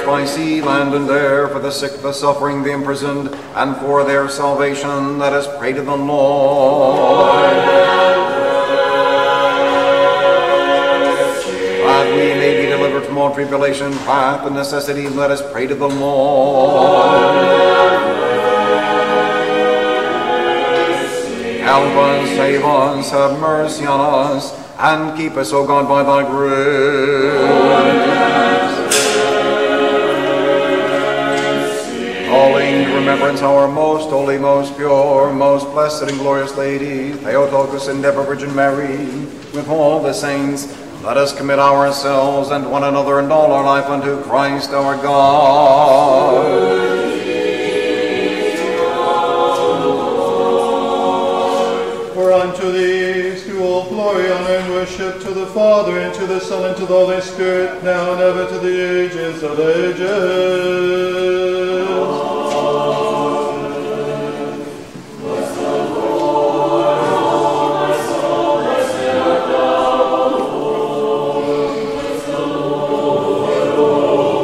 prayers by sea, land, and air, for the sick, the suffering, the imprisoned, and for their salvation, let us pray to the Lord. That we may be delivered from all tribulation, wrath, and necessity, let us pray to the Lord. Help us, save us, have mercy on us, and keep us, O God, by thy grace. Calling to remembrance our most holy, most pure, most blessed and glorious Lady, Theotokos and ever Virgin Mary, with all the saints, let us commit ourselves and one another and all our life unto Christ our God. Unto thee to all glory, honor, and worship, to the Father, and to the Son, and to the Holy Spirit, now and ever, to the ages of ages. Amen. Bless the Lord, O my soul, bless him art thou, O Lord. Bless the Lord, O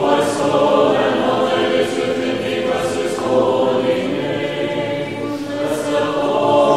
my soul, and all that is within me, bless his holy name. Bless the Lord.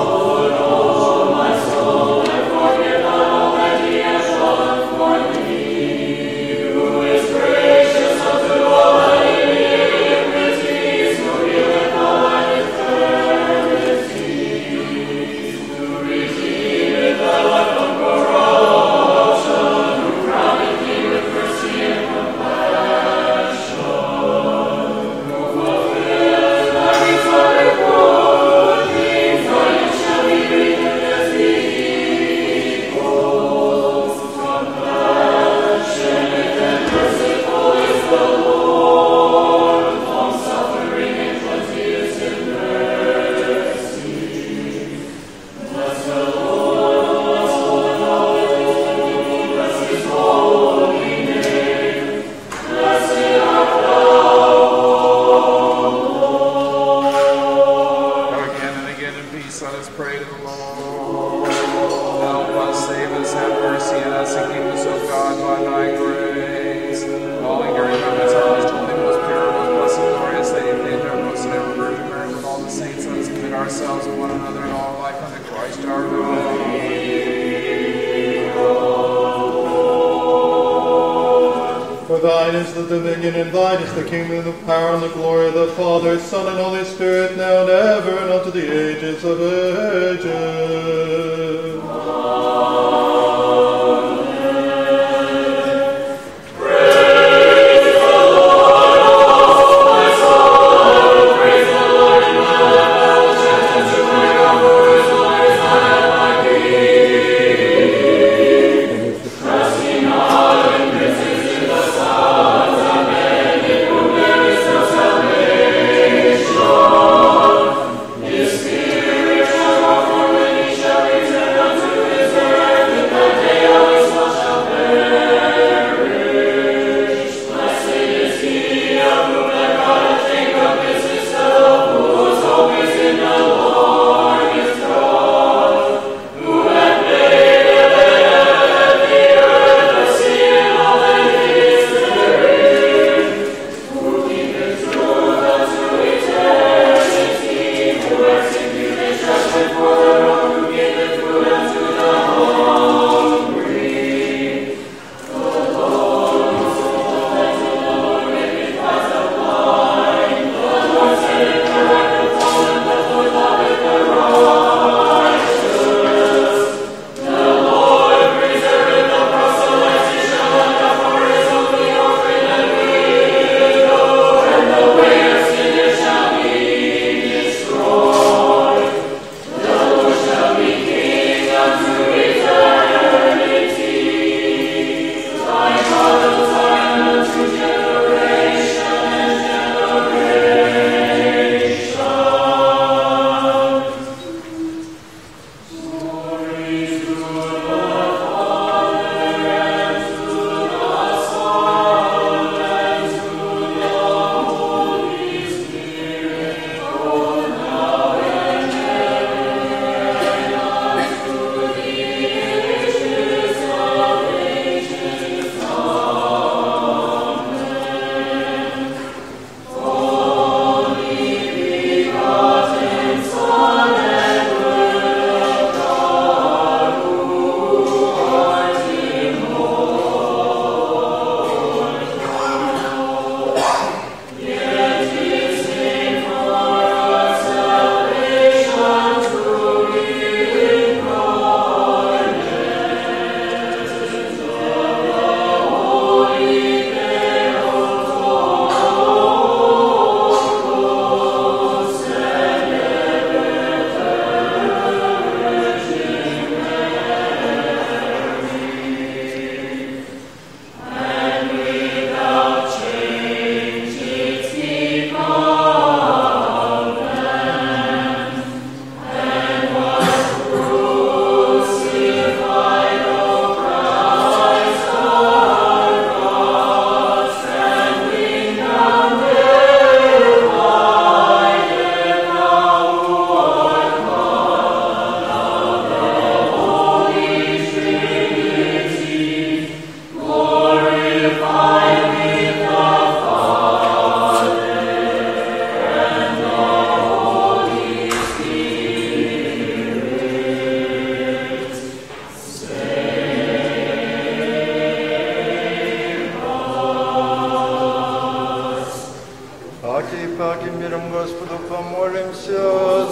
молимся,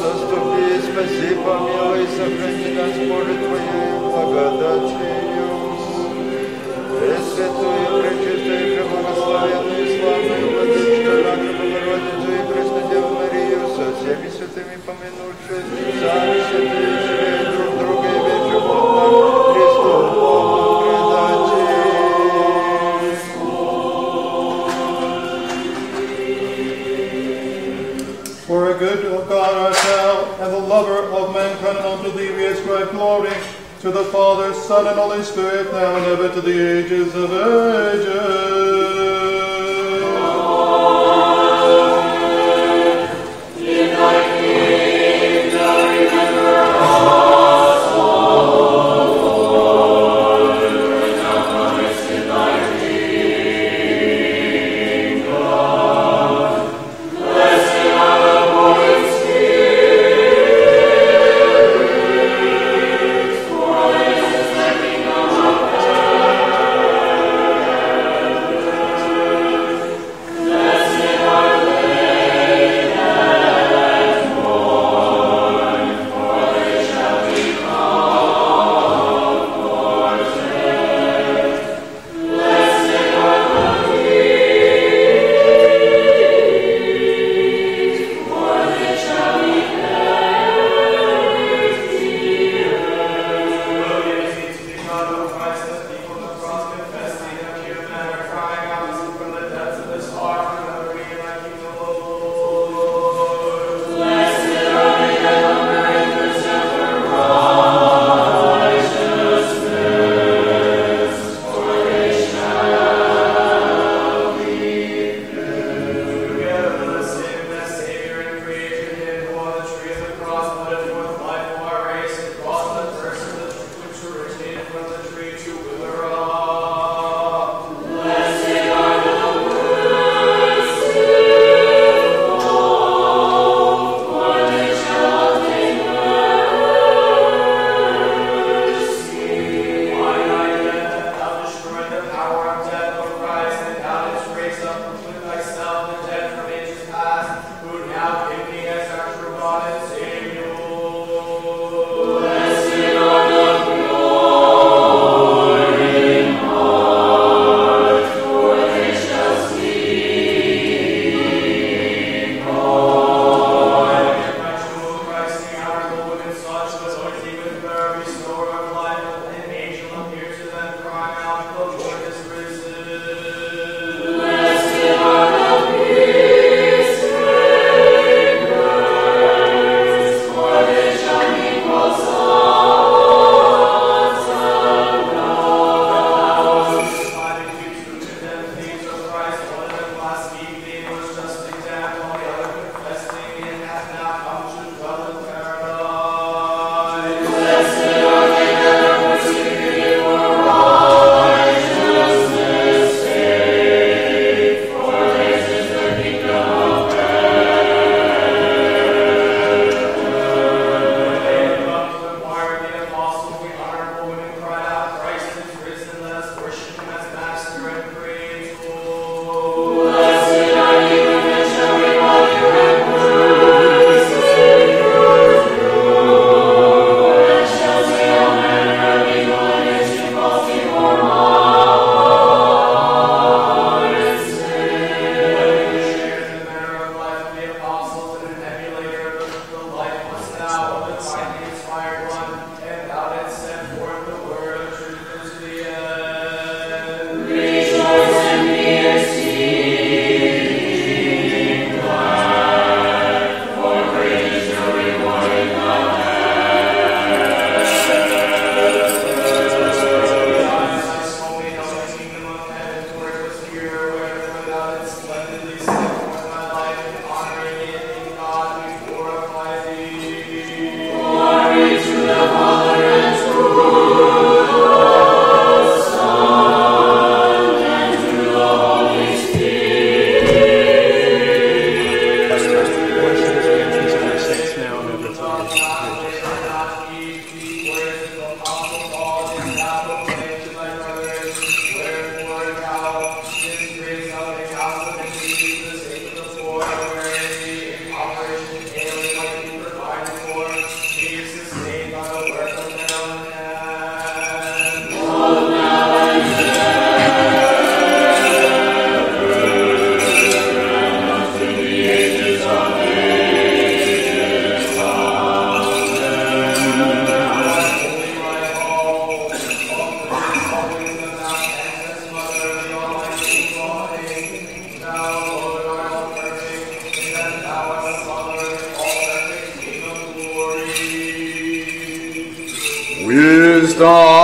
заступи, спаси, помилуй, сохрани нас, Боже, Твоею благодатью. Пресвятую, пречистую, преблагословенную, славную Владычку, нашу Богородицу и Преснодеву Марию, со всеми святыми помянувшись, сами святые, живее друг друга и вече Бога, Христу Богу предати. For a good of God ourselves, and the lover of mankind, unto Thee we ascribe glory, to the Father, Son, and Holy Spirit, now and ever, to the ages of ages. Amen. In Thy kingdom, remember us, O Lord, and help us in Thy kingdom. Blessed are the Holy Spirit. Chrysostom, arise.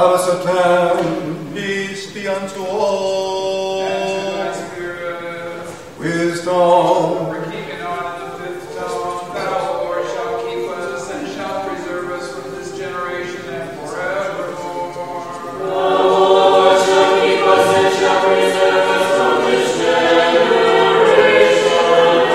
Paris eternum, peace be unto all. And to thy spirit. Wisdom. For keeping on the fifth tome, thou, Lord, shall keep us and shall preserve us from this generation and forevermore. Thou, Lord, shall keep us and shall preserve us from this generation and forevermore.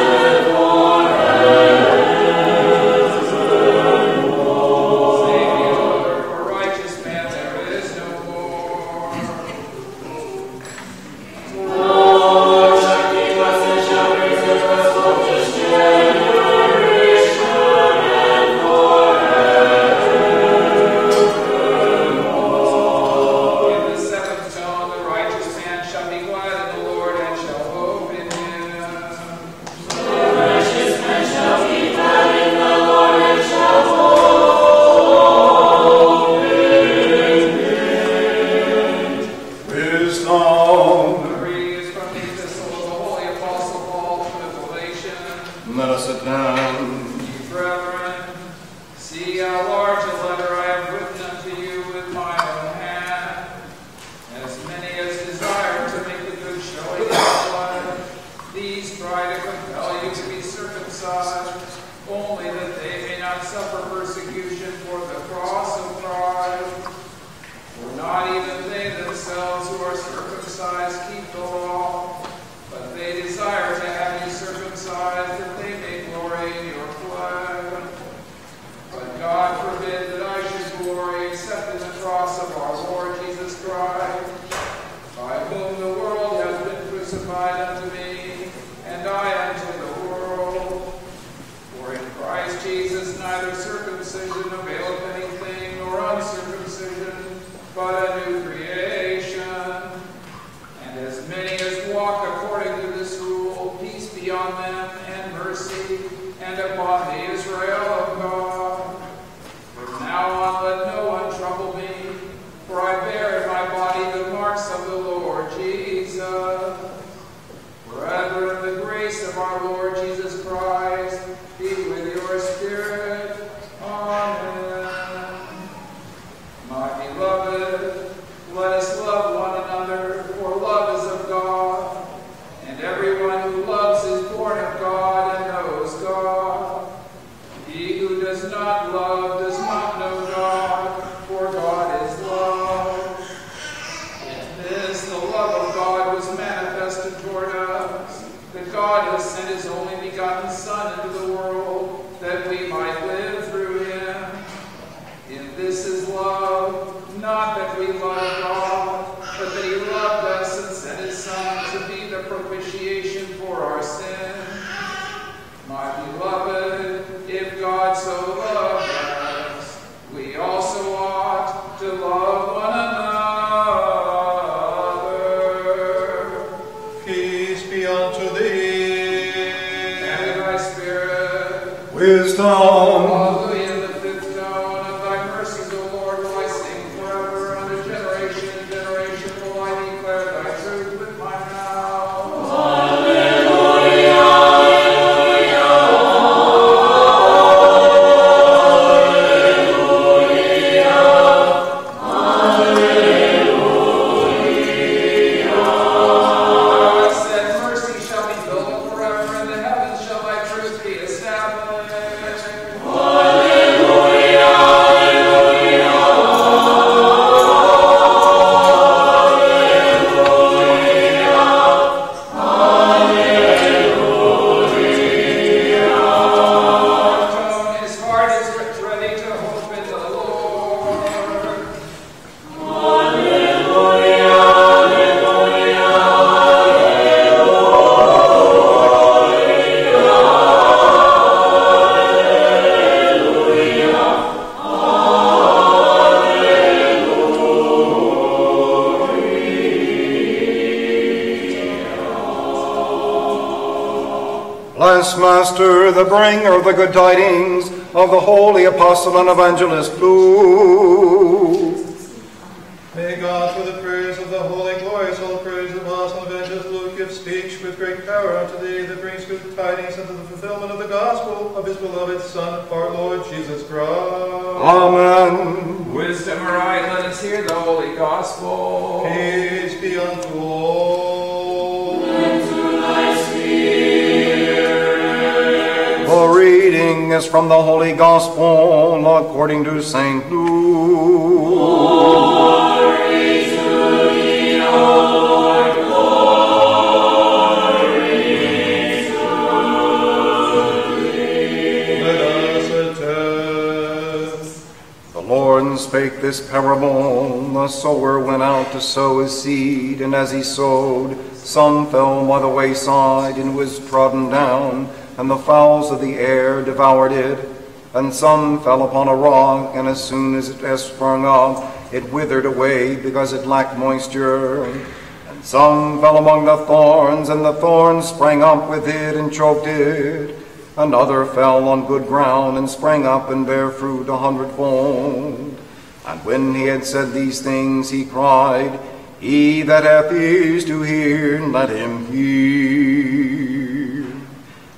Master, the bringer of the good tidings of the holy apostle and evangelist, Lou. May God, through the prayers of the holy, glorious, all praise of apostle and evangelist Luke, give speech with great power unto thee that brings good tidings unto the fulfillment of the gospel of his beloved Son, our Lord Jesus Christ. Amen. Wisdom aright, let us hear. the Holy Gospel. Peace be unto all. And to thy spirit. The reading is from the Holy Gospel according to Saint Luke. Glory to thee, O Lord. Spake this parable, the sower went out to sow his seed, and as he sowed, some fell by the wayside and was trodden down, and the fowls of the air devoured it. And some fell upon a rock, and as soon as it has sprung up, it withered away because it lacked moisture. And some fell among the thorns, and the thorns sprang up with it and choked it. Another fell on good ground and sprang up and bare fruit 100-fold. And when he had said these things, he cried, He that hath ears to hear, let him hear.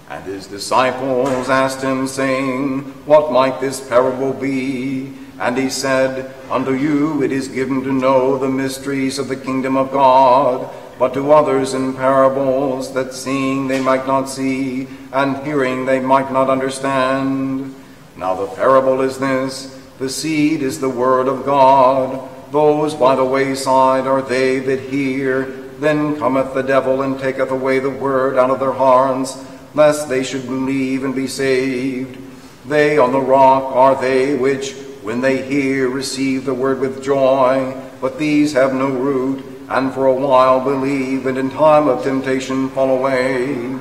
And his disciples asked him, saying, What might this parable be? And he said, Unto you it is given to know the mysteries of the kingdom of God, but to others in parables, that seeing they might not see, and hearing they might not understand. Now the parable is this: the seed is the word of God. Those by the wayside are they that hear. Then cometh the devil and taketh away the word out of their hearts, lest they should believe and be saved. They on the rock are they which, when they hear, receive the word with joy, but these have no root, and for a while believe, and in time of temptation fall away.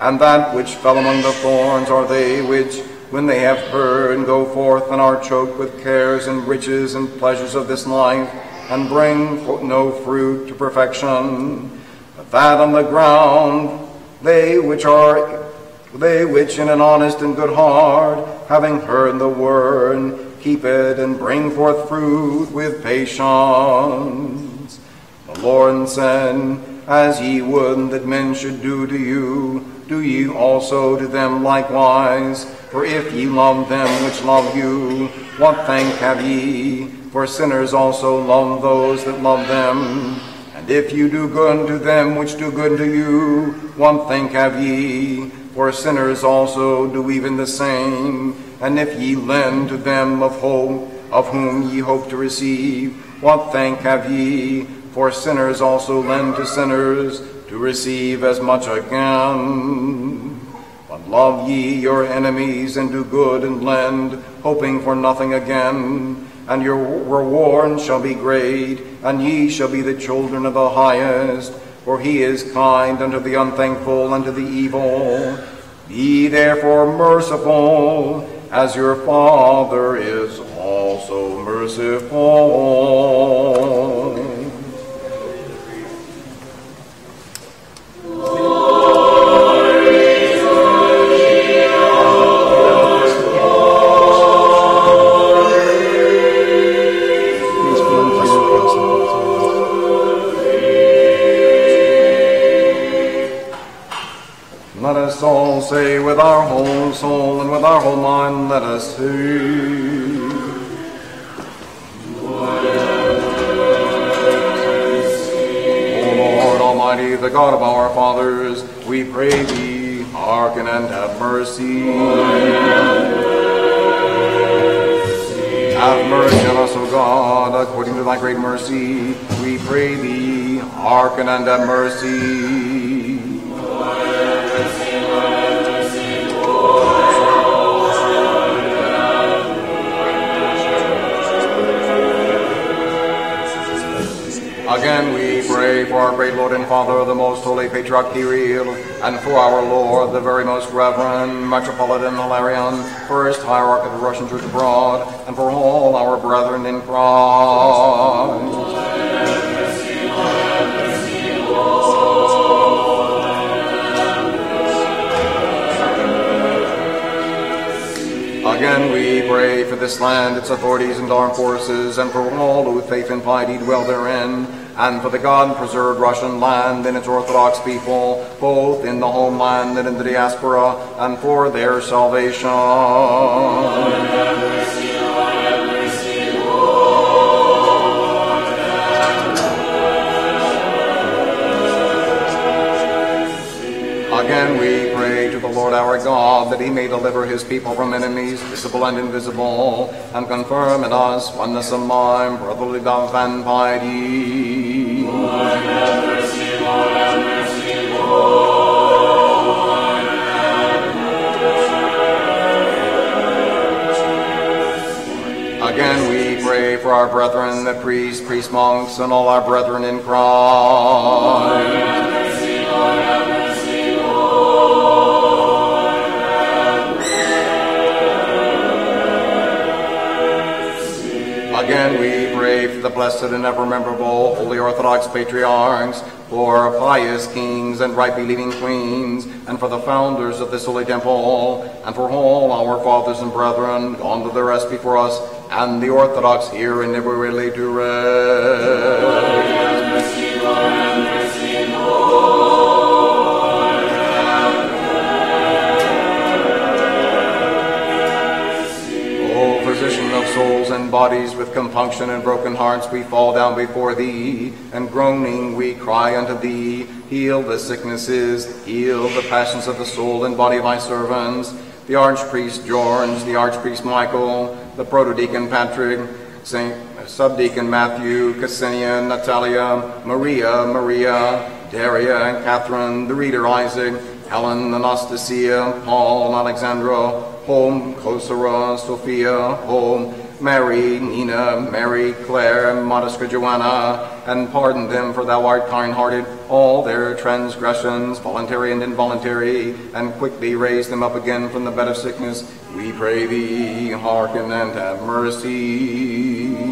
And that which fell among the thorns are they which, when they have heard, and go forth, and are choked with cares and riches and pleasures of this life, and bring no fruit to perfection. But that on the ground, they which in an honest and good heart, having heard the word, keep it, and bring forth fruit with patience. The Lord said, As ye would that men should do to you, do ye also to them likewise. For if ye love them which love you, what thank have ye? For sinners also love those that love them. And if you do good to them which do good to you, what thank have ye? For sinners also do even the same. And if ye lend to them of hope, of whom ye hope to receive, what thank have ye? For sinners also lend to sinners, to receive as much again. But love ye your enemies, and do good and lend, hoping for nothing again. And your reward shall be great, and ye shall be the children of the highest. For he is kind unto the unthankful and to the evil. Be therefore merciful, as your Father is also merciful. Say with our whole soul and with our whole mind, let us sing. O Lord Almighty, the God of our fathers, we pray thee, hearken and have mercy. Have mercy on us, O God, according to thy great mercy, we pray thee, hearken and have mercy. Again we pray for our great Lord and Father, the most holy Patriarch Kirill, and for our Lord, the very most Reverend Metropolitan Hilarion, first hierarch of the Russian Church abroad, and for all our brethren in Christ. Again we pray for this land, its authorities and armed forces, and for all who with faith and piety dwell therein, and for the God-preserved Russian land and its Orthodox people, both in the homeland and in the diaspora, and for their salvation. Lord, have mercy, Lord, have mercy, Lord. our God, that he may deliver his people from enemies, visible and invisible, and confirm in us oneness of mind, brotherly love, and piety. Lord, have mercy, Lord, have mercy, Lord, have mercy. Again, we pray for our brethren, the priests, priest monks, and all our brethren in Christ. Lord, the blessed and ever memorable holy Orthodox patriarchs, for pious kings and right-believing queens, and for the founders of this holy temple, and for all our fathers and brethren gone to the rest before us, and the Orthodox here and everywhere laid to rest. Souls and bodies with compunction and broken hearts, we fall down before thee, and groaning we cry unto thee, heal the sicknesses, heal the passions of the soul and body of thy servants, the Archpriest George, the Archpriest Michael, the Proto-Deacon Patrick, Saint Subdeacon Matthew, Ksenia, Natalia, Maria, Daria, and Catherine, the Reader Isaac, Helen, Anastasia, Paul, Alexandra, Home, Kosara, Sophia, Home, Mary, Nina, Mary, Claire, Modesca, Joanna, and pardon them, for thou art kind-hearted, all their transgressions, voluntary and involuntary, and quickly raise them up again from the bed of sickness. We pray thee, hearken and have mercy. Lord, have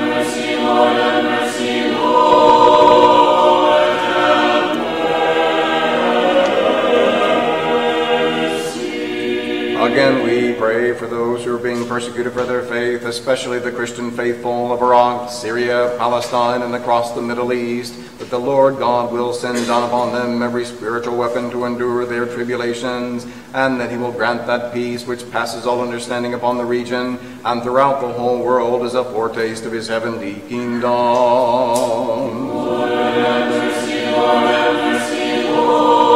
mercy, Lord, have mercy, Lord. Again, we pray for those who are being persecuted for their faith, especially the Christian faithful of Iraq, Syria, Palestine, and across the Middle East, that the Lord God will send down upon them every spiritual weapon to endure their tribulations, and that he will grant that peace which passes all understanding upon the region and throughout the whole world as a foretaste of his heavenly kingdom. Lord, have mercy, Lord, have mercy, Lord.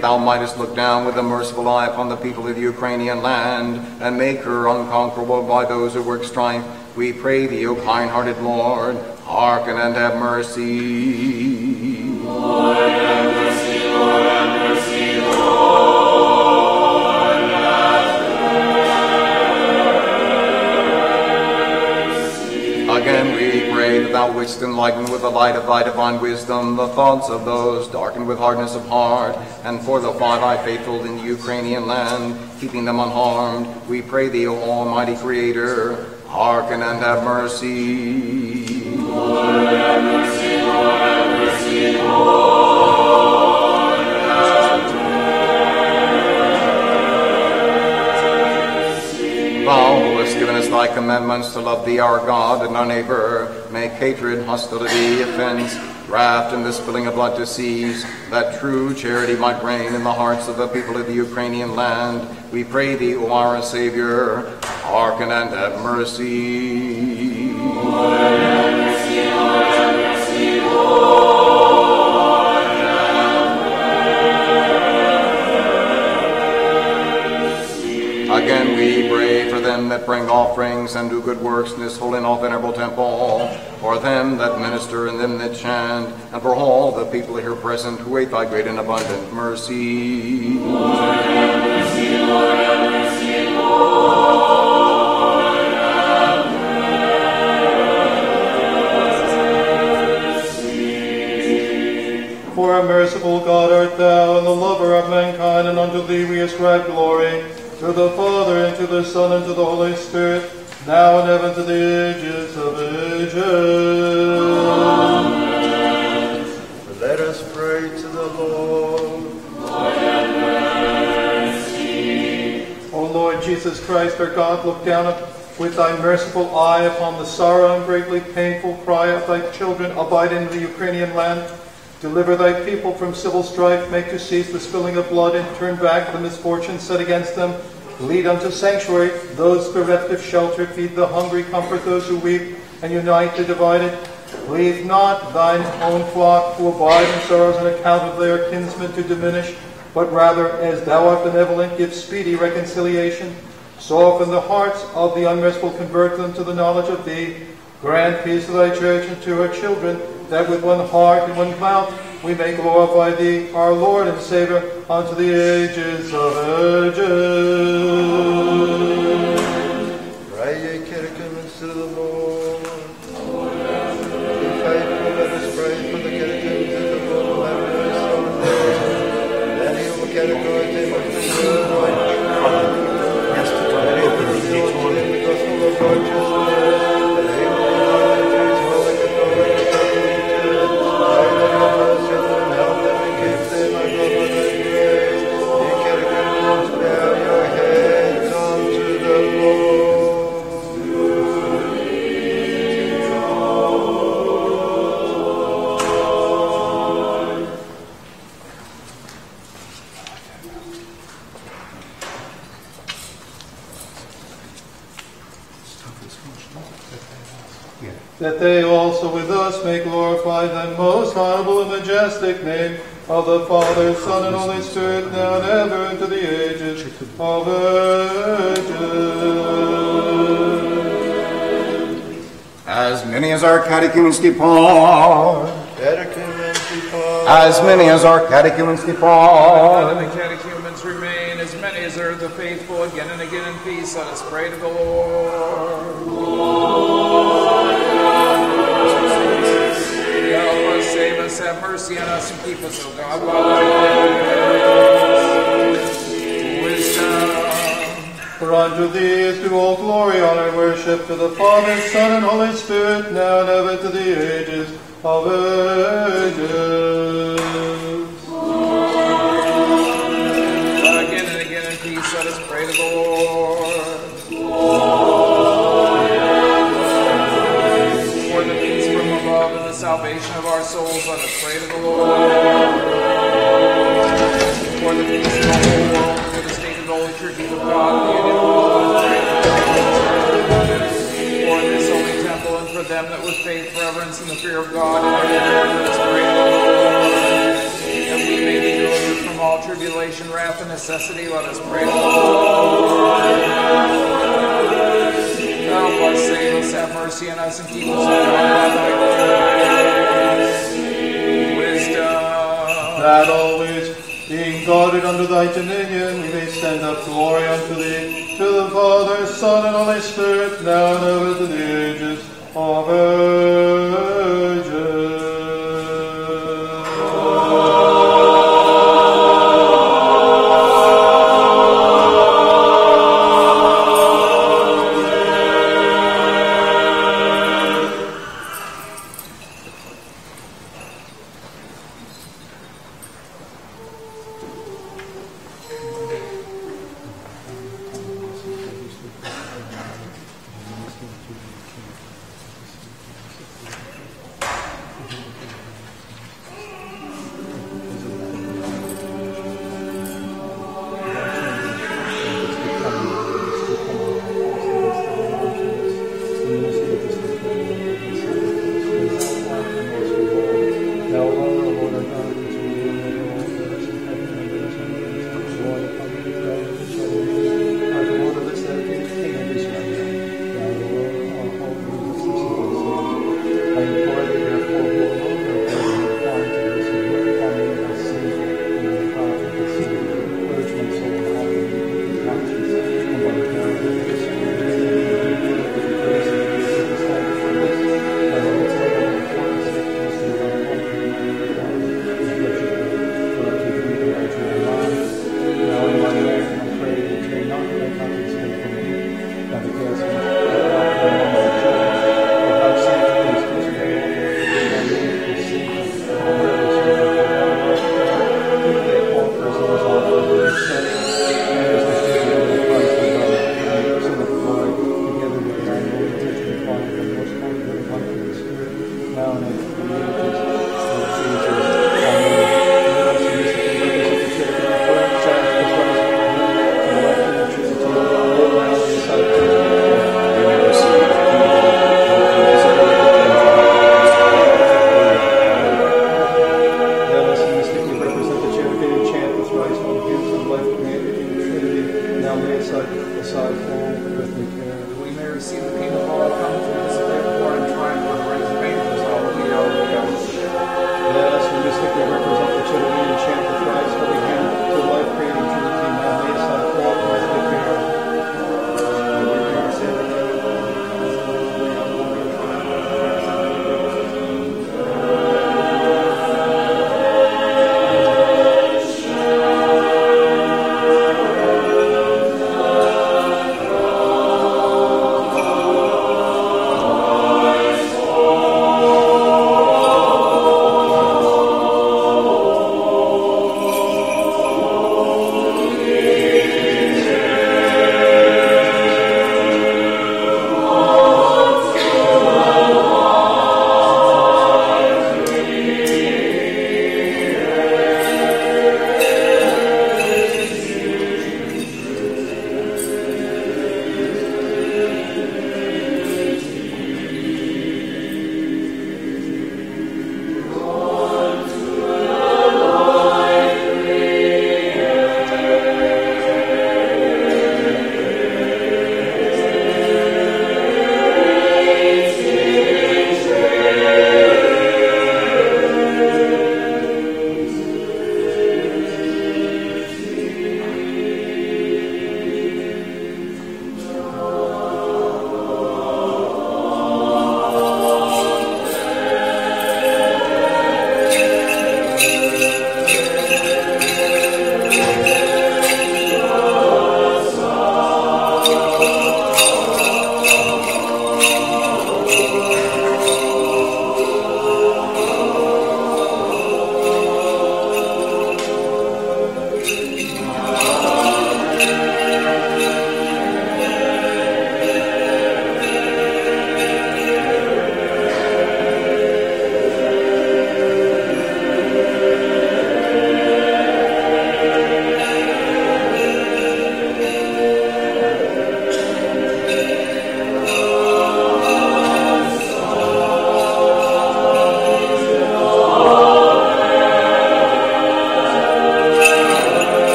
Thou mightest look down with a merciful eye upon the people of the Ukrainian land, and make her unconquerable by those who work strife. We pray thee, O kind-hearted Lord, hearken and have mercy. Lord, have mercy, Lord, have mercy, Lord, have mercy. Again, we pray that thou wouldst enlighten with the light of thy divine wisdom the thoughts of those darkened with hardness of heart, and for the five thy faithful in the Ukrainian land, keeping them unharmed, we pray thee, O Almighty Creator, hearken and have mercy. Lord, have mercy, Lord, have mercy, Lord, have mercy. Thou who hast given us thy commandments to love thee, our God, and our neighbor, make hatred, hostility, offense, wrath, and the spilling of blood to cease, that true charity might reign in the hearts of the people of the Ukrainian land. We pray thee, O our Savior, hearken and have mercy. Lord, have mercy, Lord, have mercy, Lord, have mercy. Again, we pray for them that bring offerings and do good works in this holy and all venerable temple, for them that minister and them that chant, and for all the people here present who wait thy great and abundant mercy. Lord, have mercy, Lord, have mercy, Lord, have mercy. For a merciful God art thou, and the lover of mankind, and unto thee we ascribe glory, to the Father, and to the Son, and to the Holy Spirit, now and ever to the ages of ages. Amen. Let us pray to the Lord. Lord, have mercy. O Lord Jesus Christ, our God, look down with thy merciful eye upon the sorrow and greatly painful cry of thy children abiding in the Ukrainian land. Deliver thy people from civil strife, make to cease the spilling of blood, and turn back the misfortune set against them. Lead unto sanctuary those bereft of shelter, feed the hungry, comfort those who weep, and unite the divided. Leave not thine own flock to abide in sorrows on account of their kinsmen to diminish, but rather, as thou art benevolent, give speedy reconciliation. Soften the hearts of the unmerciful, convert them to the knowledge of thee. Grant peace to thy church and to her children, that with one heart and one mouth we may glorify thee, our Lord and Savior, unto the ages of ages. Praise to the Lord. Be faithful, let us pray for the catechumens and the Lord of every soul. Then he will categorize him with the Lord. Yes, the gospel of righteousness. That they also with us may glorify thy most honorable and majestic name of the Father, Son, and Holy Spirit, now and ever into the ages of ages. As many as our catechumens depart, as many as our catechumens depart, and the catechumens remain, as many as are the faithful, again and again in peace, let us pray to the Lord. Save us, have mercy on us, and keep us, O God, while wisdom. For unto thee is due all glory, honor, and worship, to the Father, Son, and Holy Spirit, now and ever, to the ages of ages. Amen. Again and again in peace, let us pray to the Lord. For the peace from above and the salvation of our souls, let us pray to the Lord. For the peace of the whole world, for the state of the Holy Churches of God, the unity of the Lord, for this holy temple, and for them that with faith, reverence, and the fear of God, let us pray to the Lord. That we may be delivered from all tribulation, wrath, and necessity, let us pray to the Lord. Help us, save us, have mercy on us, and keep us from all evil. That always, being guarded under thy dominion, we may send up glory unto thee, to the Father, Son, and Holy Spirit, now and ever to the ages of life commanded in the Trinity, now lay aside all earthly care. We may receive the kingdom of God, come through this therefore and triumph over his faithfulness, all we know and God. Let us, who mystically represent the Trinity and chant the thrice holy hand to life creating Trinity, now lay aside all earthly care.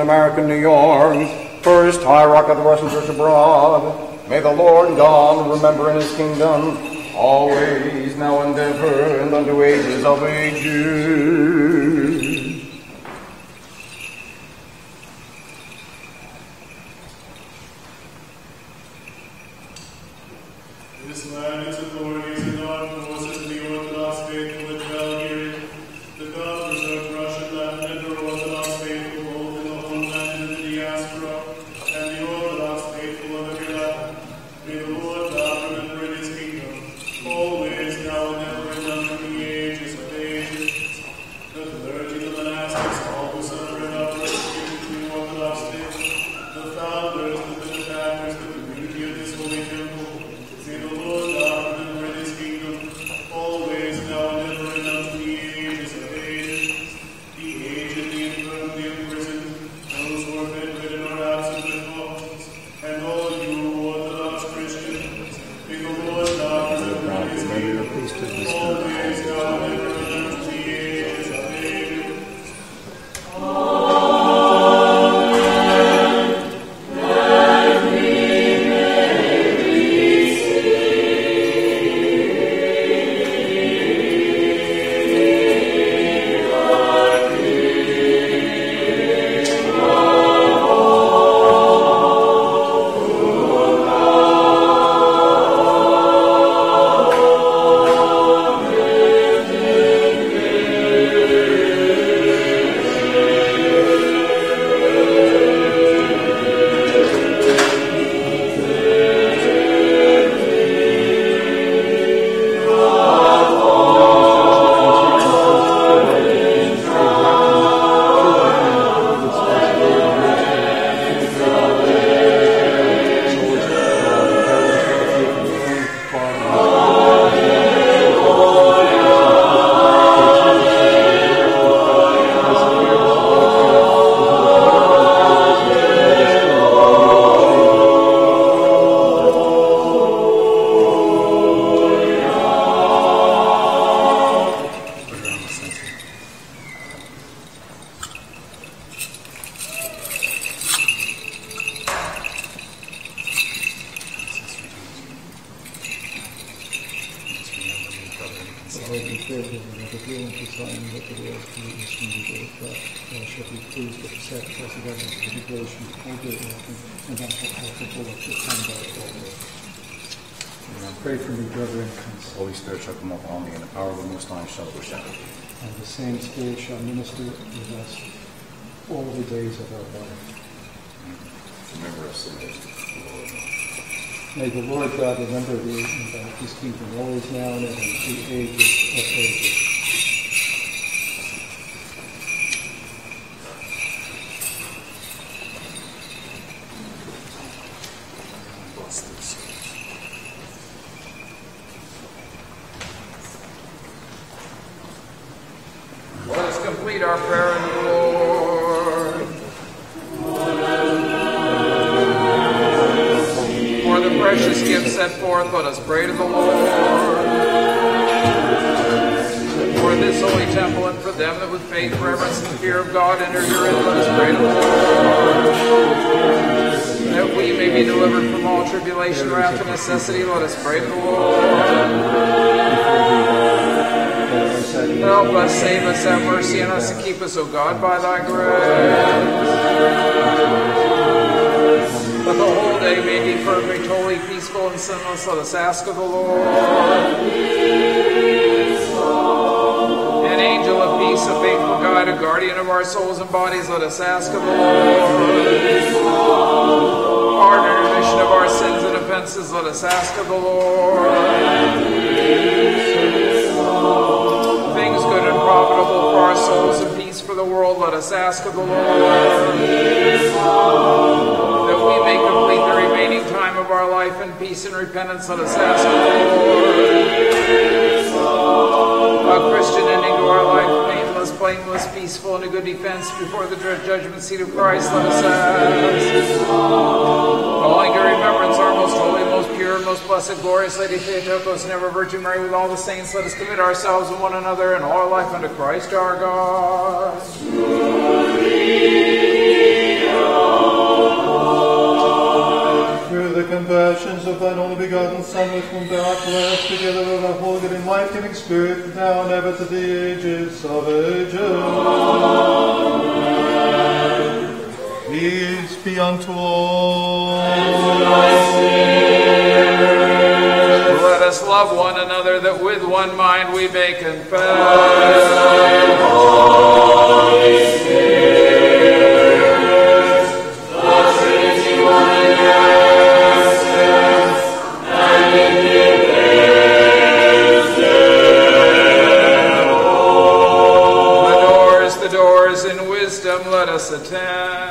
American New York, first hierarch of the Russian Church abroad. May the Lord God remember in his kingdom, always, now, and ever, and unto ages of ages. This land, its authorities, and armed forces of the Orthodox faithful in Bulgaria, the gods of Russian Latin and the Orthodox faithful. Always, now and ever, and unto the ages of ages. The clergy desiring that the world's congregation be built up, shall be pleased with the sacrifice of evidence of the devotion of all good often, and that shall help the whole of the time. Pray for me, brethren. The Holy Spirit shall come upon me, and the power of the Most High shall overshadow me. And the same Spirit shall minister with us all the days of our life. Remember us in the May the Lord God remember thee and thy his kingdom always now and at the ages of ages. Necessity, let us pray to the Lord. Help us, save us, have mercy on us, and keep us, O God, by thy grace. That the whole day may be perfect, holy, peaceful, and sinless, let us ask of the Lord. An angel of peace, a faithful guide, a guardian of our souls and bodies, let us ask of the Lord. Pardon and remission of our sins and offenses, let us ask of the Lord. Things good and profitable for our souls and peace for the world, let us ask of the Lord. That we may complete the remaining time of our life in peace and repentance, let us ask of the Lord. A Christian ending to our life, painless, blameless, peaceful, and a good defense before the judgment seat of Christ, let us ask. Calling to remembrance our most holy, most pure, most blessed, glorious Lady Theotokos and ever Virgin Mary with all the saints, let us commit ourselves and one another and all our life unto Christ our God. Through the conversions of thine only begotten Son, with whom thou art blessed, together with our whole good and life-giving Spirit, now and ever to the ages of ages. Amen. Peace be unto all. Let us love one another, that with one mind we may confess. Holy Spirit, the Trinity one in essence, and in divinity. The doors in wisdom let us attend.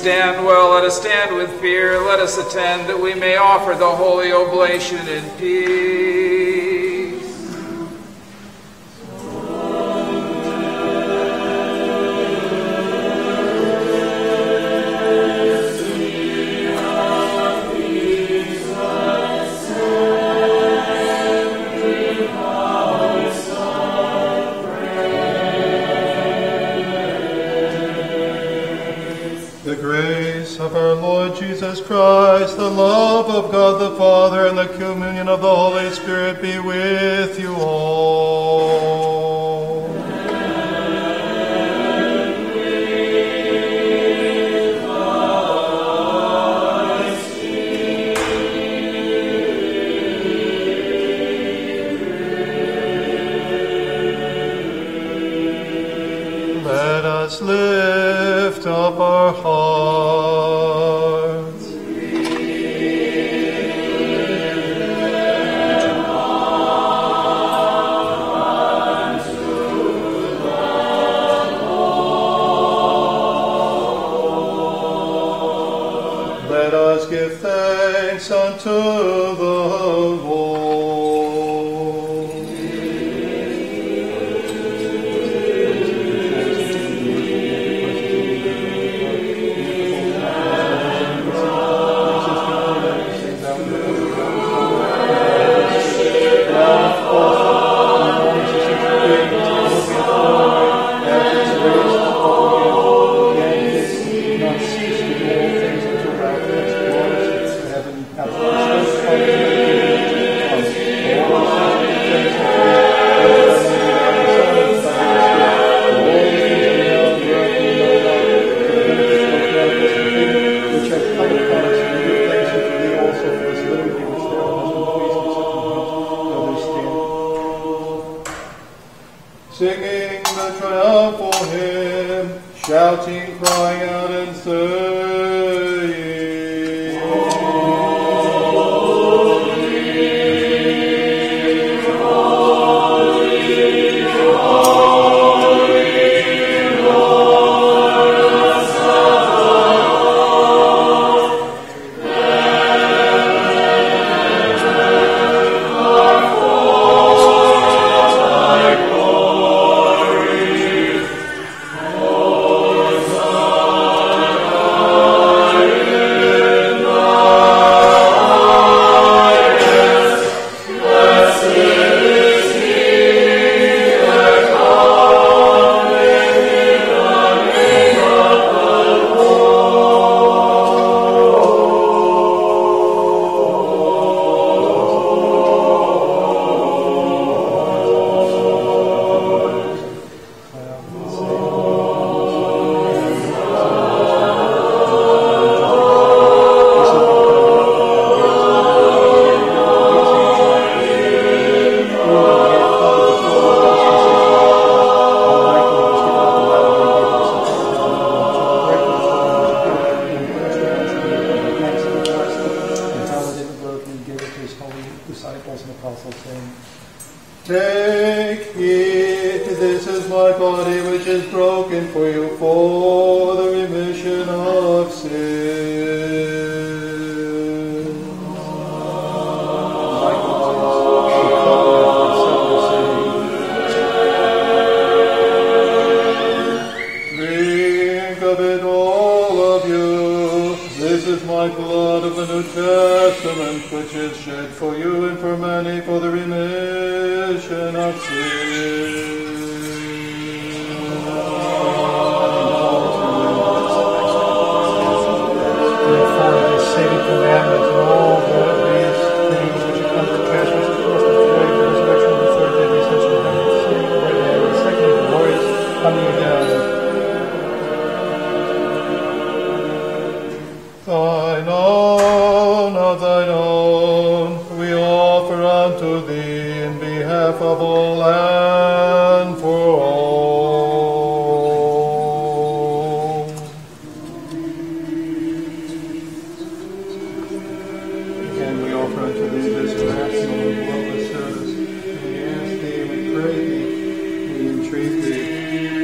stand well, let us stand with fear, let us attend that we may offer the holy oblation in peace. Of our Lord Jesus Christ, the love of God the Father, and the communion of the Holy Spirit be with you all. And with thy spirit. Let us lift up our hearts. Unto the Lord. Singing the triumphal hymn, shouting, crying out, and saying,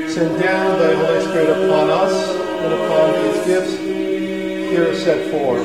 Send down thy Holy Spirit upon us and upon these gifts here are set forth.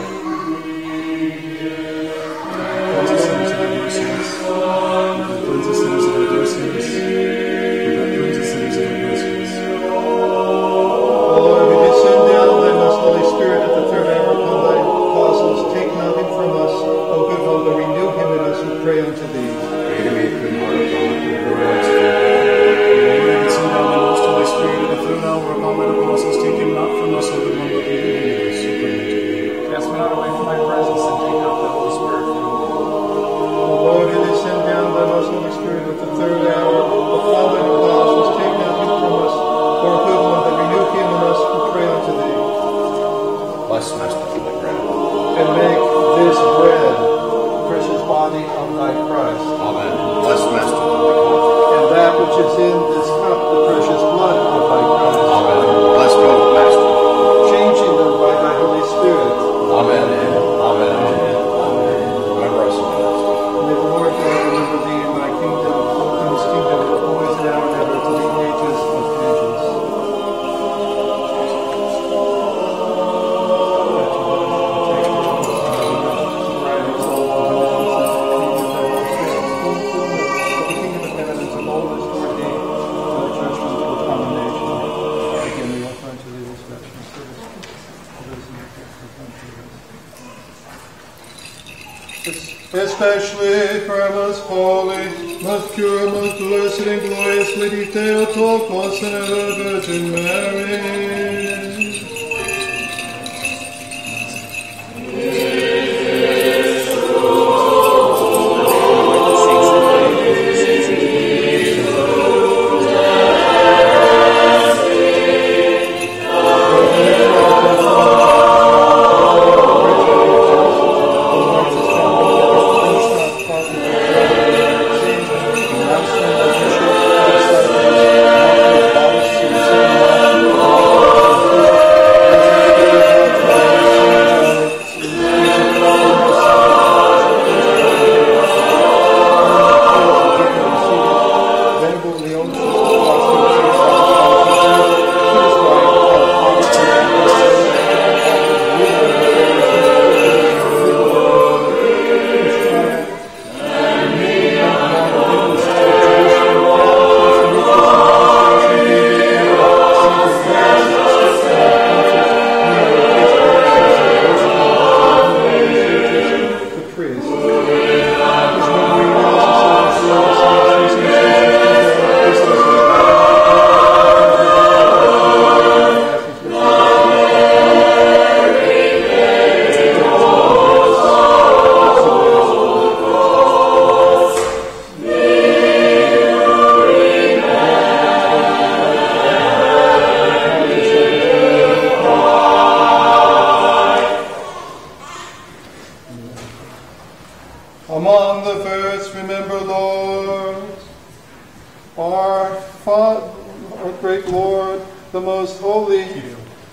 Especially for our most holy, most pure, most blessed and glorious Lady Theotokos and ever Virgin Mary.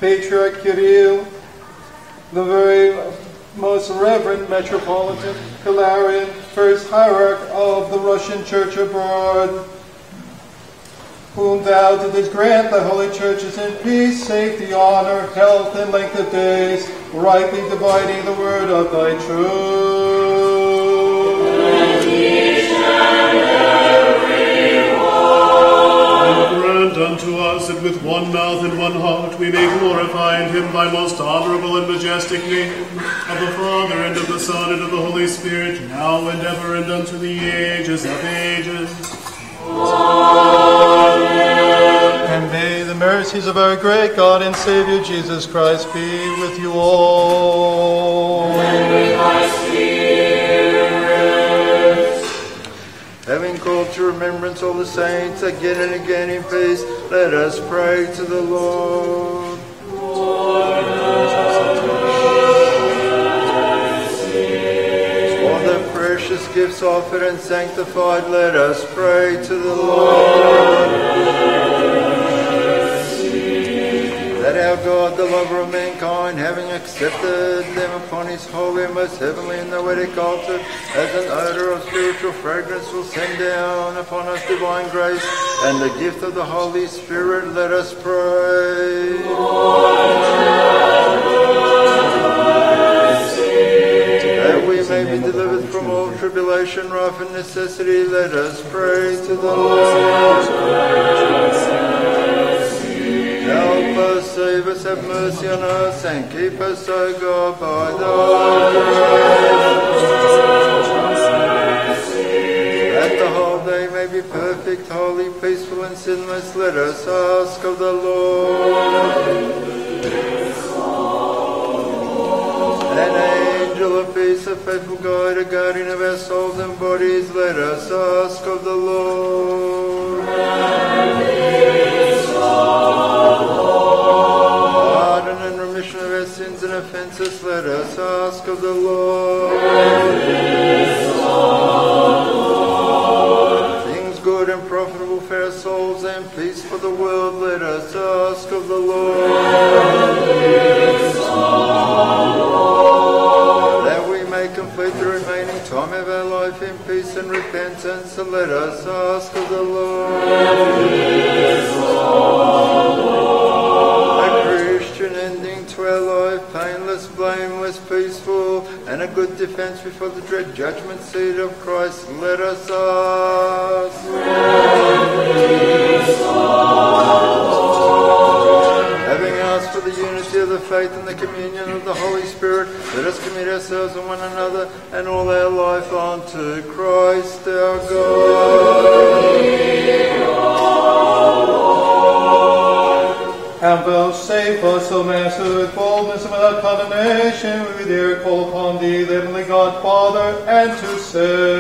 Patriarch Kirill, the very most reverend Metropolitan Hilarion, first hierarch of the Russian Church abroad, whom thou didst grant thy holy churches in peace, safety, honor, health, and length of days, rightly dividing the word of thy truth. Unto us that with one mouth and one heart we may glorify in him by most honorable and majestic name of the Father and of the Son and of the Holy Spirit, now and ever and unto the ages of ages. Amen. And may the mercies of our great God and Savior Jesus Christ be with you all. And with thy spirit. Having called to remembrance all the saints again and again in faith, let us pray to the Lord. Lord, for the precious gifts offered and sanctified, let us pray to the Lord. That our God, the lover of mankind, having accepted them upon his holy and most heavenly and noetic altar, as an odor of spiritual fragrance, will send down upon us divine grace and the gift of the Holy Spirit, let us pray. Lord. necessity, let us pray to the Lord. Help us, save us, have mercy on us, and keep us, O God, by thy grace. That the whole day may be perfect, holy, peaceful, and sinless, let us ask of the Lord. And angel of peace, a faithful guide, a guardian of our souls and bodies, let us ask of the Lord. Pardon and remission of our sins and offences, let us ask of the Lord. Things good and profitable for our souls and peace for the world, let us ask of the Lord. Complete the remaining time of our life in peace and repentance, and let us ask of the Lord. A Christian ending to our life, painless, blameless, peaceful, and a good defence before the dread judgment seat of Christ, let us ask. Having asked for the unity of the faith and the communion of the Holy Spirit, let us commit ourselves and one another and all our life unto Christ our God. And thou save us, O Master, with boldness and without condemnation, we dare call upon thee, the heavenly God, Father, and to say,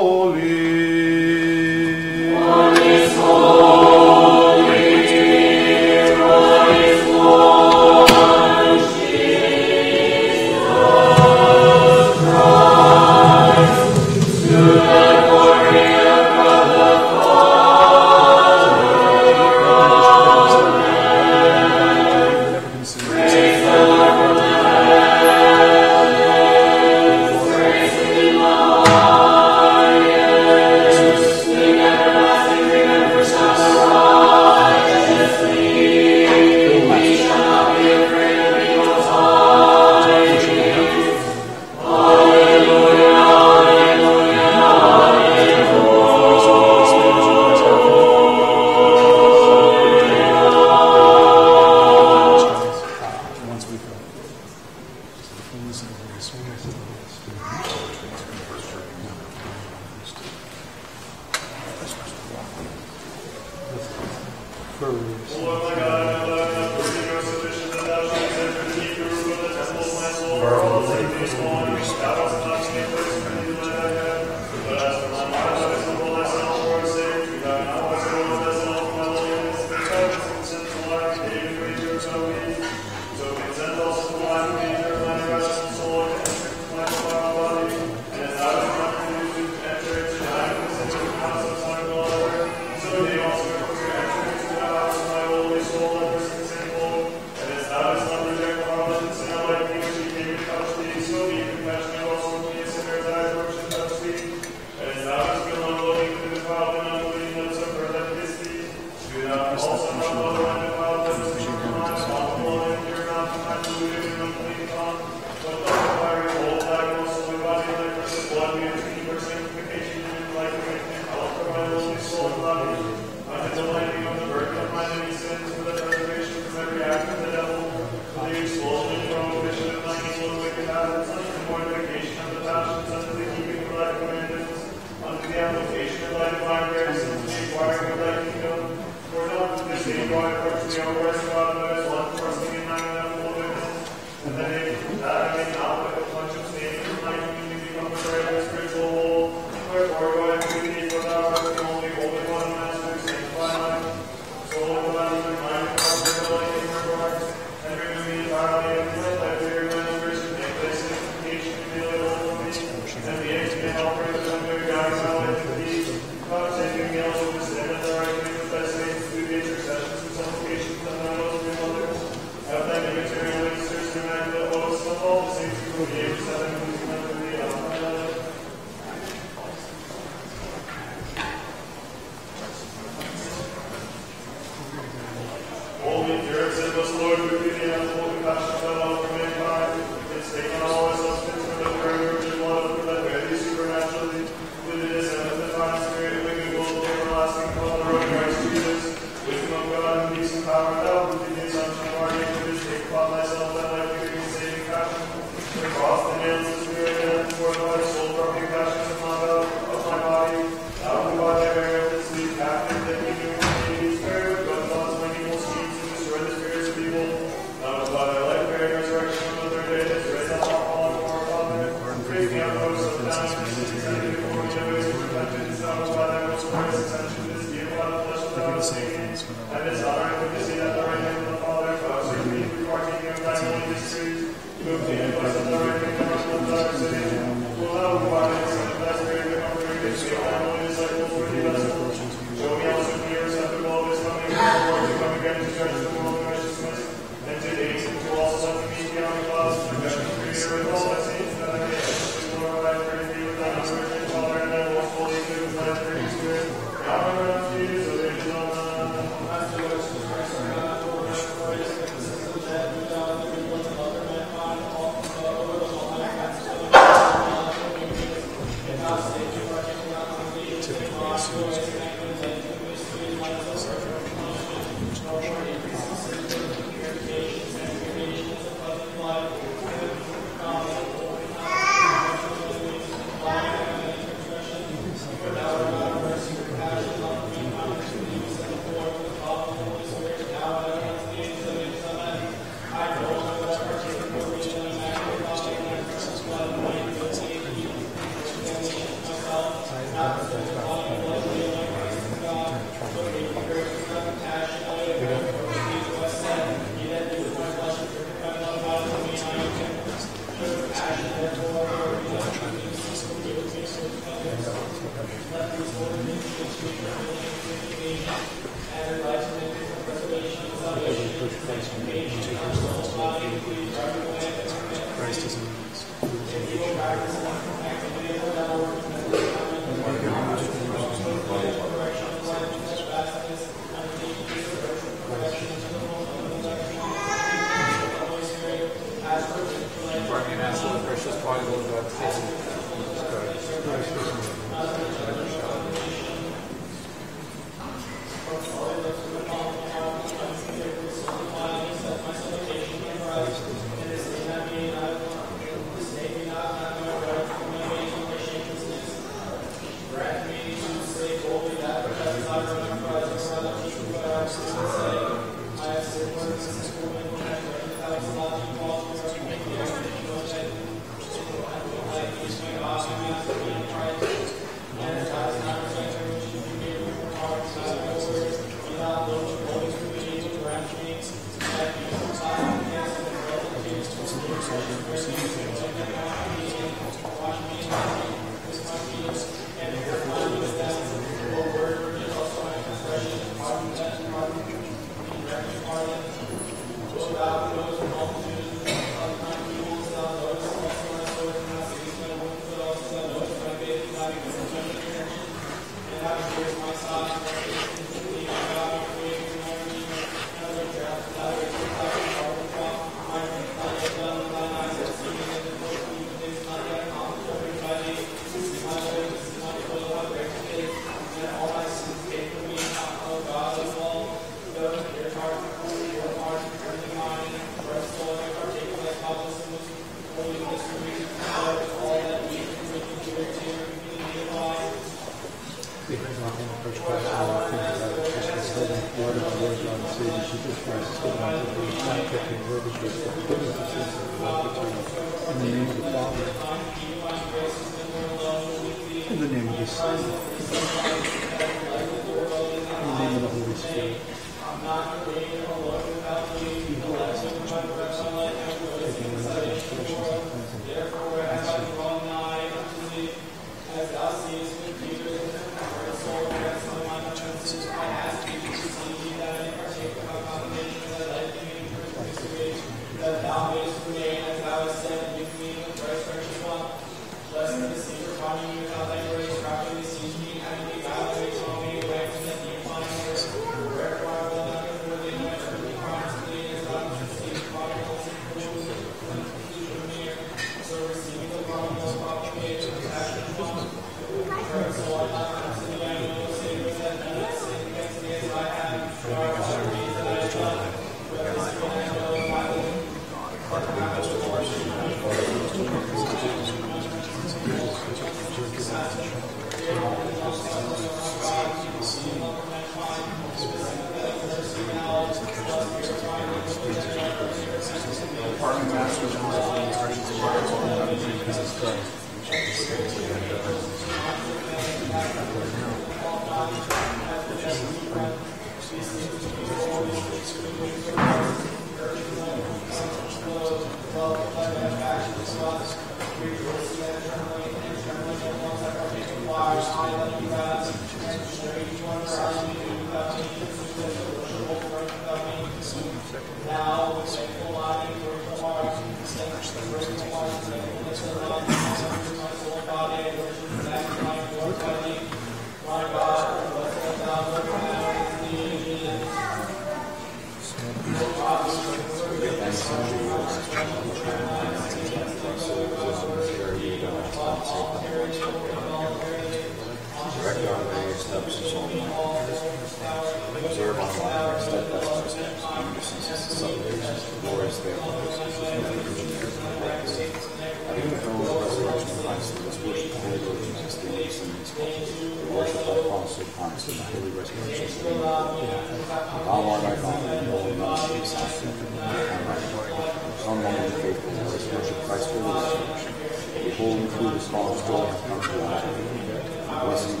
Blessing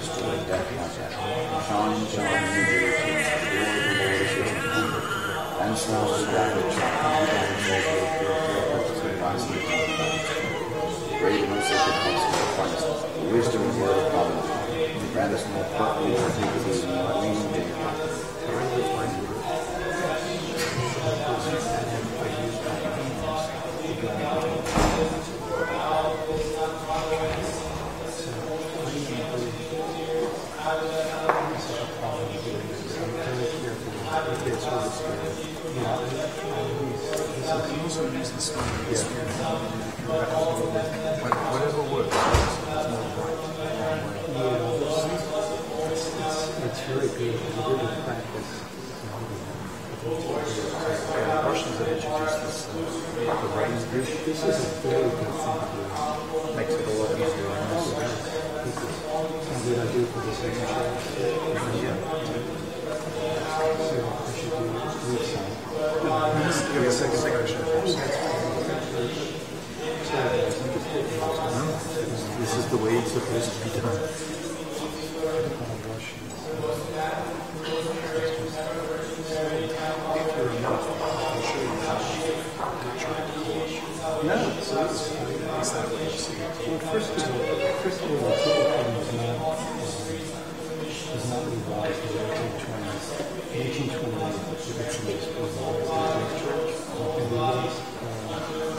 is to lay death my death. Shine, new beauty, the glory of the Lord is within comfort. And smells the damage, the great and sacred counsel of Christ, the wisdom and word of Providence, the grandest more perfectly articulated in my meaning day. Whatever works, it's very good to practice. The Russians have introduced this, the rights group. This is a very good thing. Makes it a lot easier on us. Something I do for the same show. So I should do this. This is the way it's supposed to be done. No, so it's that way. First of all, the Proto-Deacon was not revised in the 1820s. 1828, the Deacon was always in the church. And they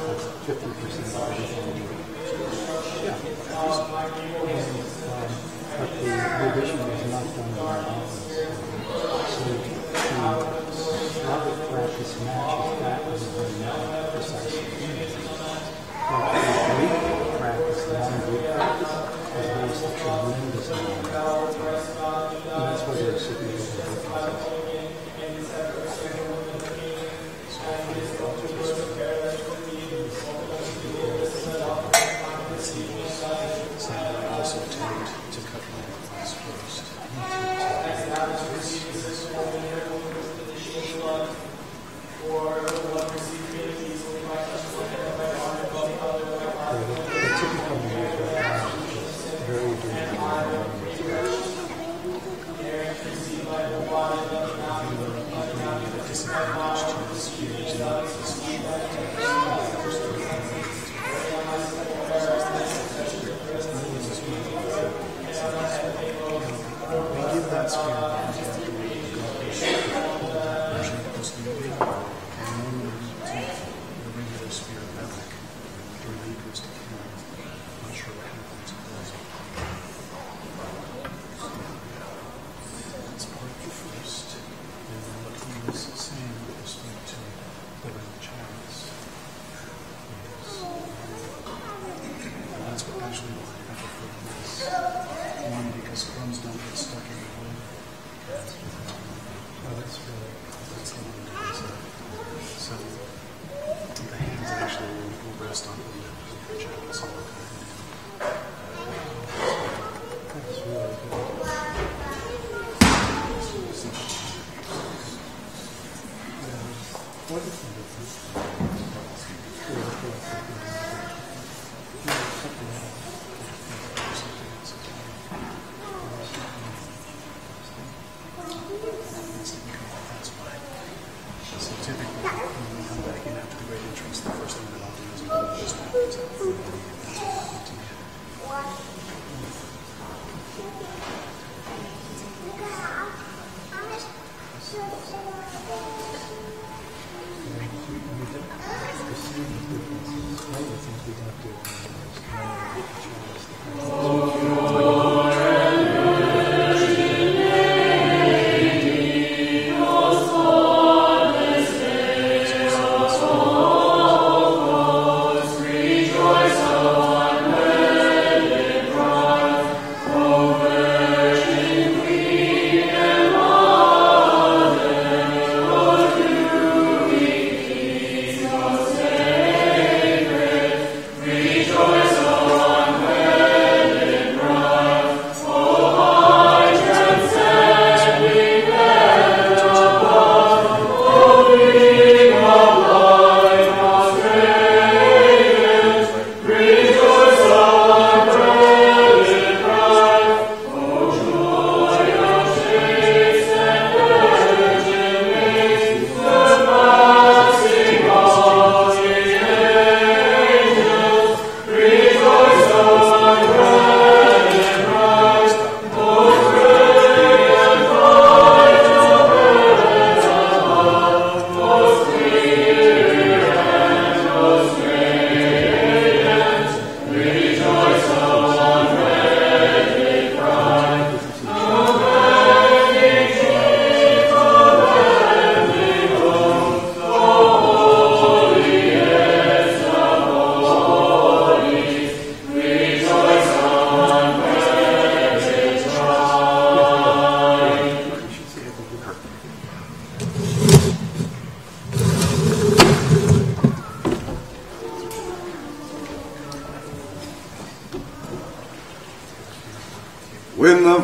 raised 50% of everything. Yeah. But the revision was not done by others. So to have a practice matches that was very precise. But the legal practice, the non-group practice, has raised a tremendous amount of time. And that's why there are significant differences. So I also tend to cut my class first. The typical major is very different. Disadvantage to the spirit, not the that's fair.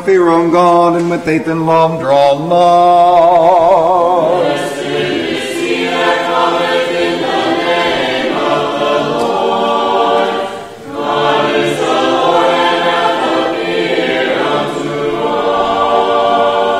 Fear on God and with faith and love draw nigh. Blessed is he that cometh in the name of the Lord. God is the Lord and hath appeared unto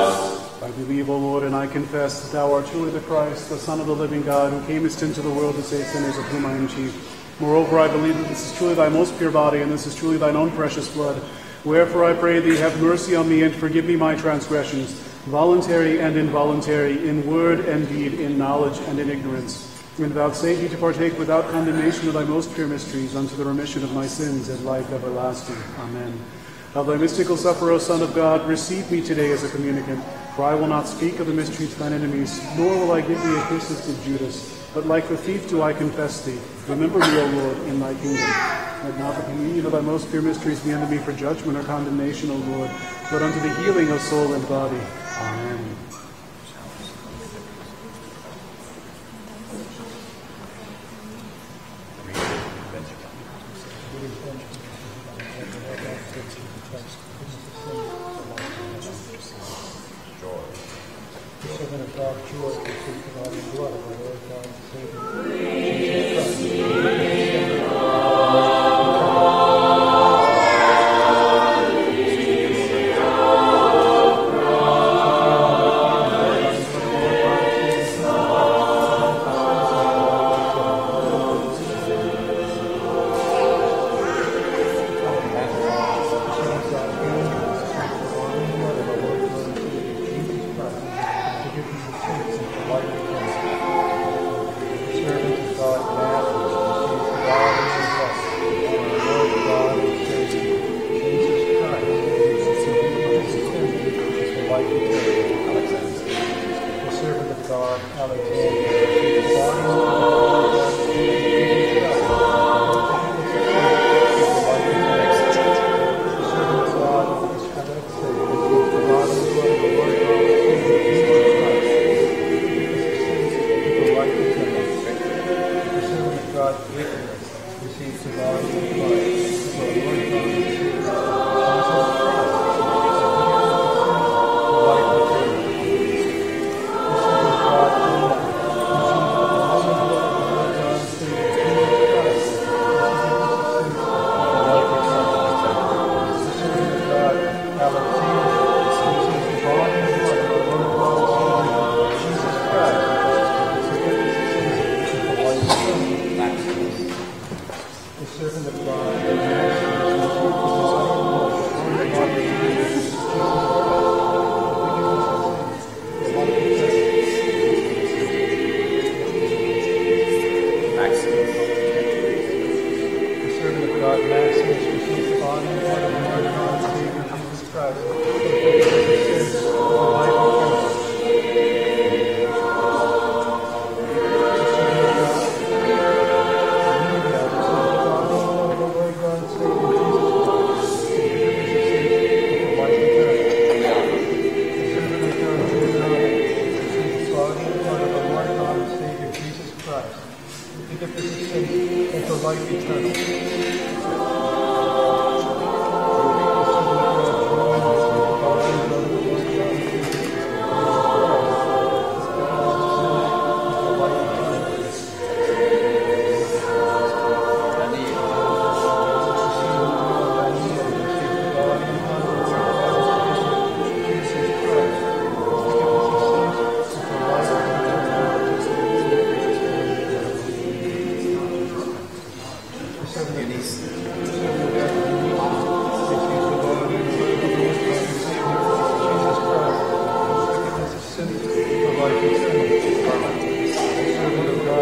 us. I believe, O Lord, and I confess that thou art truly the Christ, the Son of the living God, who camest into the world to save sinners, of whom I am chief. Moreover, I believe that this is truly thy most pure body, and this is truly thine own precious blood. Wherefore I pray thee, have mercy on me and forgive me my transgressions, voluntary and involuntary, in word and deed, in knowledge and in ignorance. And vouchsafe me to partake without condemnation of thy most pure mysteries, unto the remission of my sins and life everlasting. Amen. Of thy mystical suffer, O Son of God, receive me today as a communicant, for I will not speak of the mysteries of thine enemies, nor will I give thee a kisses of Judas. But like the thief do I confess thee. Remember me, O Lord, in thy kingdom. Let not the communion of thy most pure mysteries be unto me for judgment or condemnation, O Lord, but unto the healing of soul and body. Amen. Servant of God,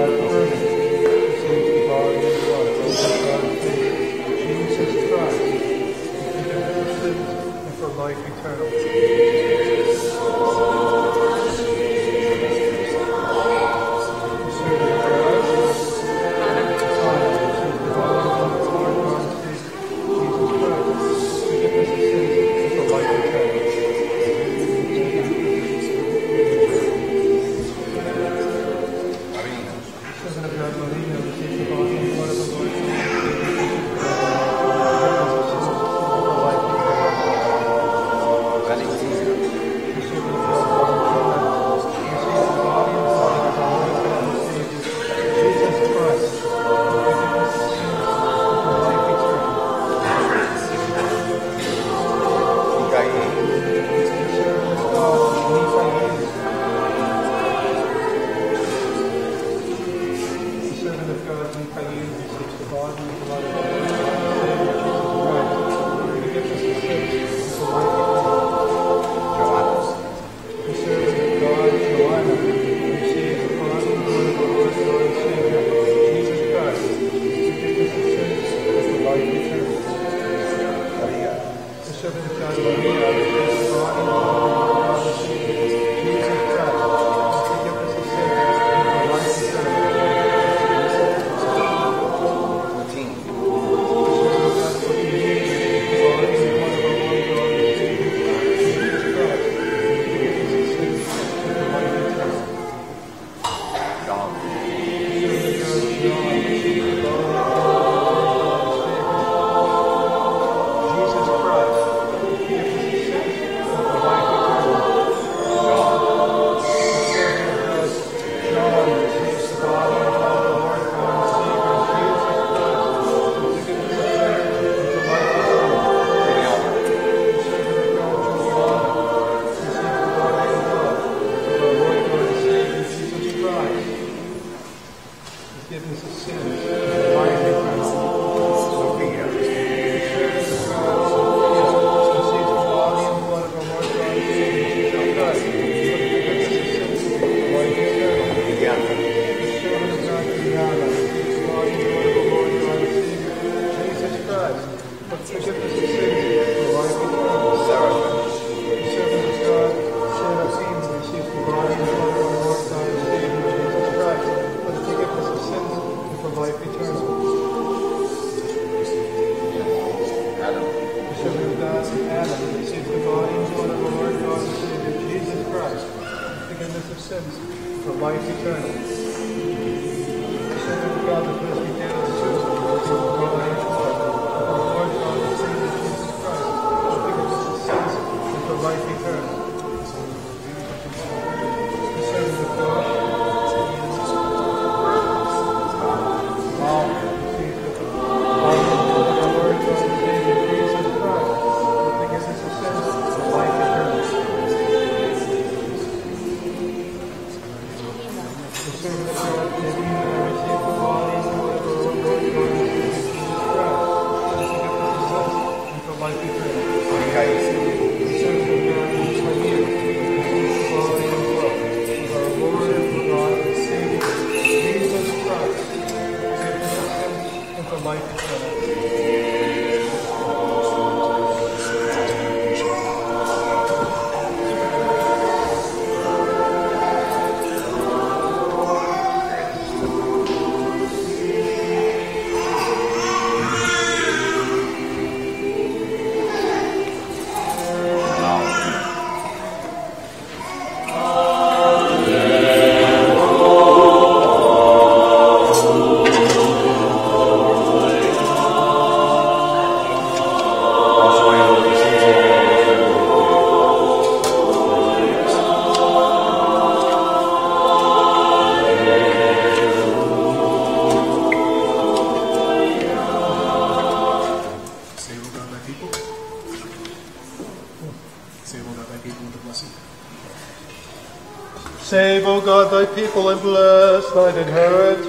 burning, receive the body Save, O God, thy people, and bless thine inheritance.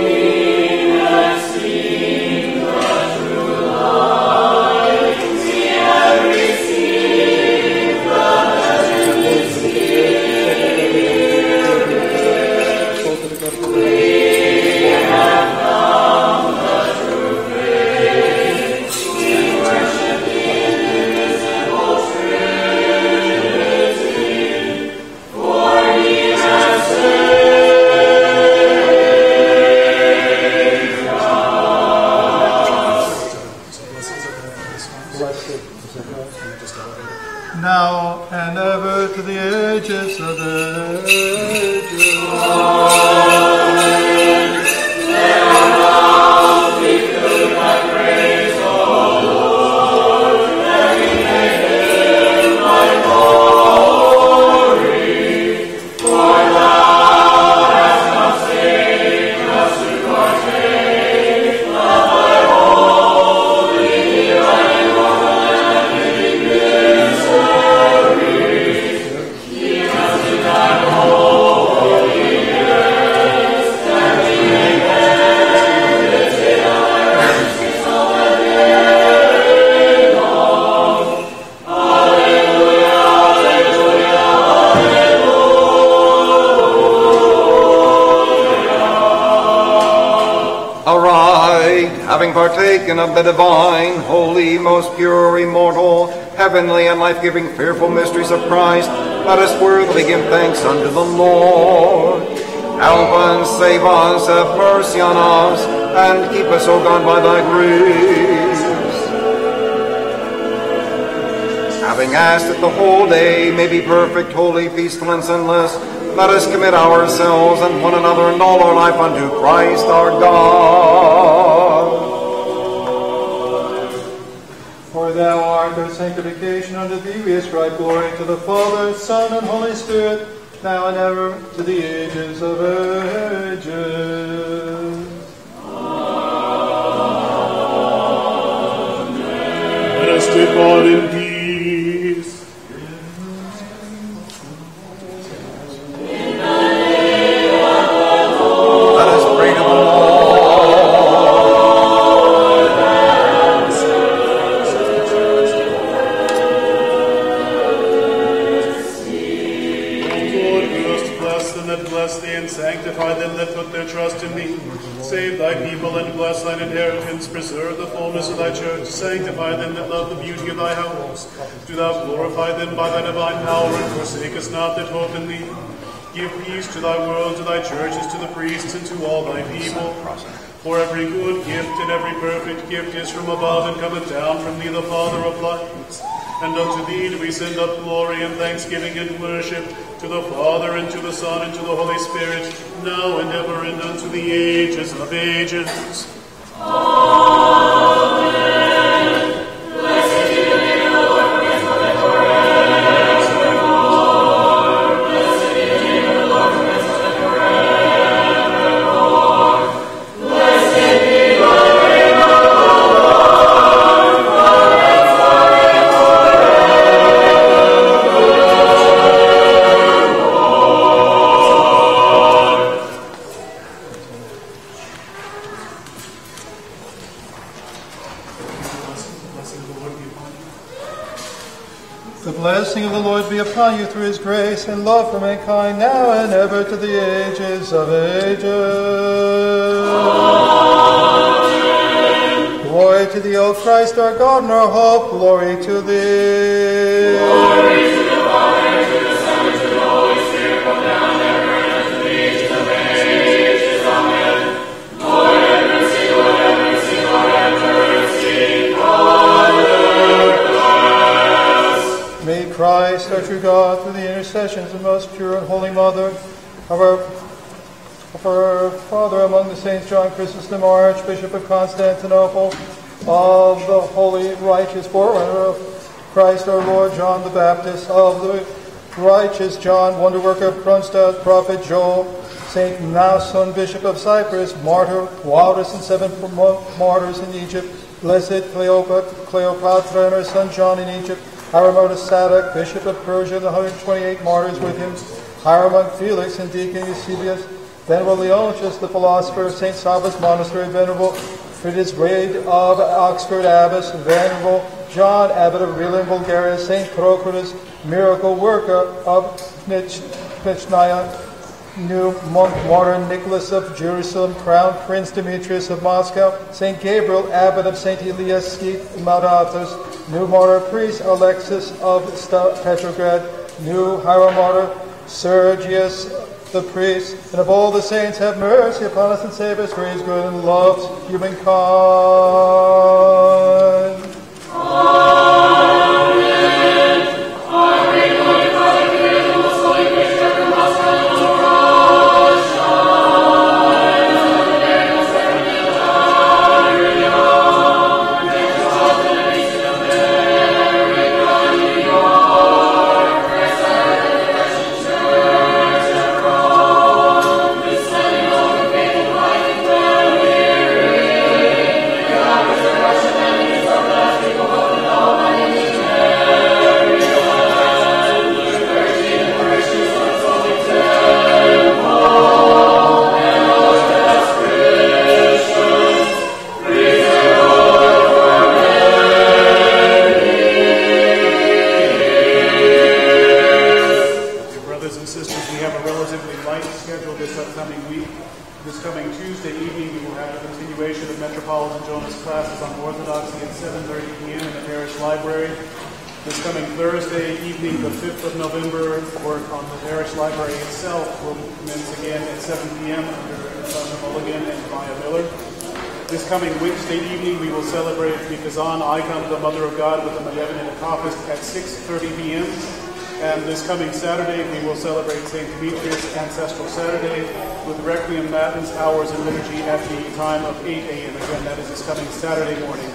We have seen the true light. We have received the heavenly Spirit. We have found the true grace. We worship in visible truth. For he has said, having partaken of the divine, holy, most pure, immortal, heavenly, and life-giving, fearful mysteries of Christ, let us worthily give thanks unto the Lord. Help us, save us, have mercy on us, and keep us, O God, by thy grace. Having asked that the whole day may be perfect, holy, peaceful, and sinless, let us commit ourselves and one another and all our life unto Christ our God. For thou art our sanctification, unto thee we ascribe glory, to the Father, Son, and Holy Spirit, now and ever, to the ages of ages. Amen. Let us depart in peace. Preserve the fullness of thy church, sanctify them that love the beauty of thy house. Do thou glorify them by thy divine power, and forsake us not that hope in thee. Give peace to thy world, to thy churches, to the priests, and to all thy people. For every good gift and every perfect gift is from above, and cometh down from thee, the Father of lights. And unto thee do we send up glory and thanksgiving and worship, to the Father, and to the Son, and to the Holy Spirit, now and ever, and unto the ages of ages. Amen. Blessed be the name of the Lord, from the grace forevermore. Blessed be the name of the Lord, from the grace forevermore. Blessed be the name of the Lord, be upon you through his grace and love for mankind, now and ever, to the ages of ages. Amen. Glory to thee, O Christ, our God and our hope. Glory to thee. Glory to the Father, and to the Son, and to the Holy Spirit, both now and ever, and unto the ages of ages. Amen. Lord, have mercy, Lord, have mercy, Lord, have mercy. Hallelujah. May Christ, our true God, through the intercessions of most pure and holy Mother, of our Father among the saints, John Chrysostom, Archbishop of Constantinople, of the holy, righteous forerunner of Christ our Lord, John the Baptist, of the righteous John, wonderworker of Kronstadt, Prophet Joel, Saint Nasson, Bishop of Cyprus, Martyr Wildus, and 7 martyrs in Egypt, Blessed Cleopatra and her son John in Egypt, Hiramon Asadak, Bishop of Persia, and the 128 martyrs with him, Hiramon Felix and Deacon Eusebius, Venerable Leontius, the philosopher of St. Sabba's Monastery, Venerable Fritz Wade of Oxford Abbess, Venerable John, Abbot of Relin, Bulgaria, St. Procritus, miracle worker of Nechnaya, New Monk Warren Nicholas of Jerusalem, Crown Prince Demetrius of Moscow, St. Gabriel, Abbot of St. Elias, New Martyr Priest Alexis of Petrograd, New hieromartyr Sergius the Priest, and of all the saints, have mercy upon us and save us, for he is good and loves humankind. Amen. continuation of Metropolitan Jonah's classes on Orthodoxy at 7:30 p.m. in the parish library. This coming Thursday evening, the 5th of November, work on the parish library itself will commence again at 7 p.m. under Dr. Mulligan and Maya Miller. This coming Wednesday evening, we will celebrate the Kazan Icon of the Mother of God with the Malevolent Akafist at 6:30 p.m. And this coming Saturday, we will celebrate St. Demetrius Ancestral Saturday with Requiem Matins, Hours, and Liturgy at the time of 8 a.m. Again, that is this coming Saturday morning.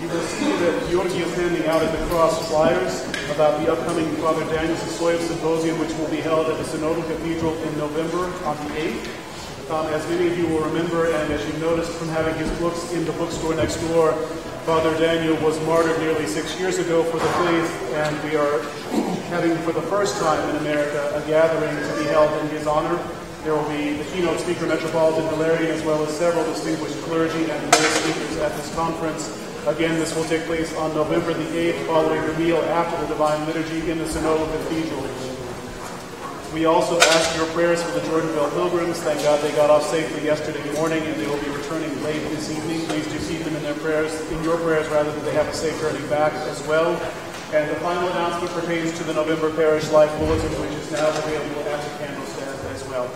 You will see that Georgi is handing out at the cross flyers about the upcoming Father Daniel's Soyev Symposium, which will be held at the Synodal Cathedral in November on the 8th. As many of you will remember, and as you noticed from having his books in the bookstore next door, Father Daniel was martyred nearly 6 years ago for the faith, and we are having for the first time in America a gathering to be held in his honor. There will be the keynote speaker, Metropolitan Hilarion, as well as several distinguished clergy and lay speakers at this conference. Again, this will take place on November the 8th, following the meal after the Divine Liturgy in the Synodal Cathedral. We also ask your prayers for the Jordanville Pilgrims. Thank God they got off safely yesterday morning, and they will be returning late this evening. Please do keep them in their prayers, in your prayers, rather than they have a safe journey back as well. And the final announcement pertains to the November Parish Life Bulletin, which is now available at the candle stand as well.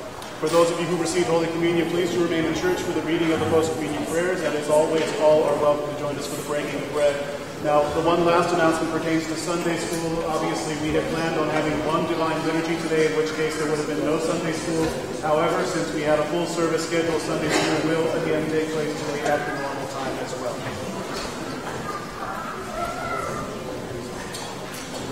For those of you who received Holy Communion, please do remain in church for the reading of the post-communion prayers, and as always, all are welcome to join us for the breaking of bread. Now, the one last announcement pertains to Sunday school. Obviously, we had planned on having one Divine Liturgy today, in which case there would have been no Sunday school. However, since we had a full service schedule, Sunday school will again take place today at the normal time as well.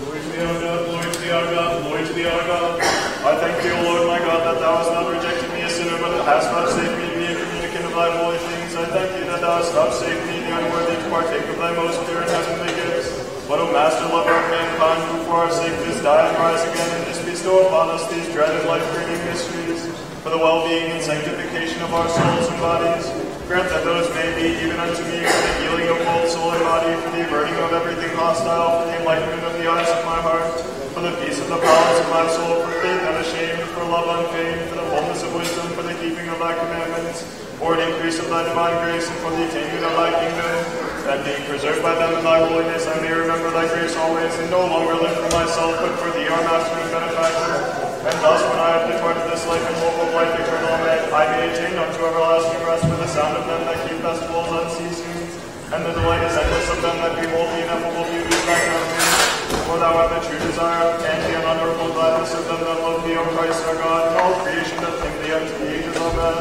Glory to thee, our God, glory to thee, our God, glory to thee, our God. I thank thee, O Lord, my God, that thou hast not rejected me a sinner, but hast vouchsafed me to be a communicant of thy holy things. I thank thee that thou hast vouchsafed me the unworthy to partake of thy most pure and heavenly gifts. But, O Master, love our mankind, who for our sake didst die and rise again, and didst bestow upon us these dreaded life-bringing mysteries, for the well-being and sanctification of our souls and bodies. Grant that those may be even unto me for the healing of both soul and body, for the averting of everything hostile, for the enlightenment of the eyes of my heart, for the peace of the palace of my soul, for faith unashamed, for love unfeigned, for the fullness of wisdom, for the keeping of thy commandments, for an increase of thy divine grace, and for the attainment of thy kingdom, that being preserved by them in thy holiness, I may remember thy grace always, and no longer live for myself, but for thee, our Master and Benefactor. And thus, when I have departed this life and hope of life eternal, I may attain unto everlasting rest, for the sound of them that keep festivals unceasing, and the delight is endless of them that behold the ineffable beauty of thy countenance. For thou art the true desire and the unutterable gladness of them that love thee, O Christ our God, and all creation doth thank thee unto the ages. Amen.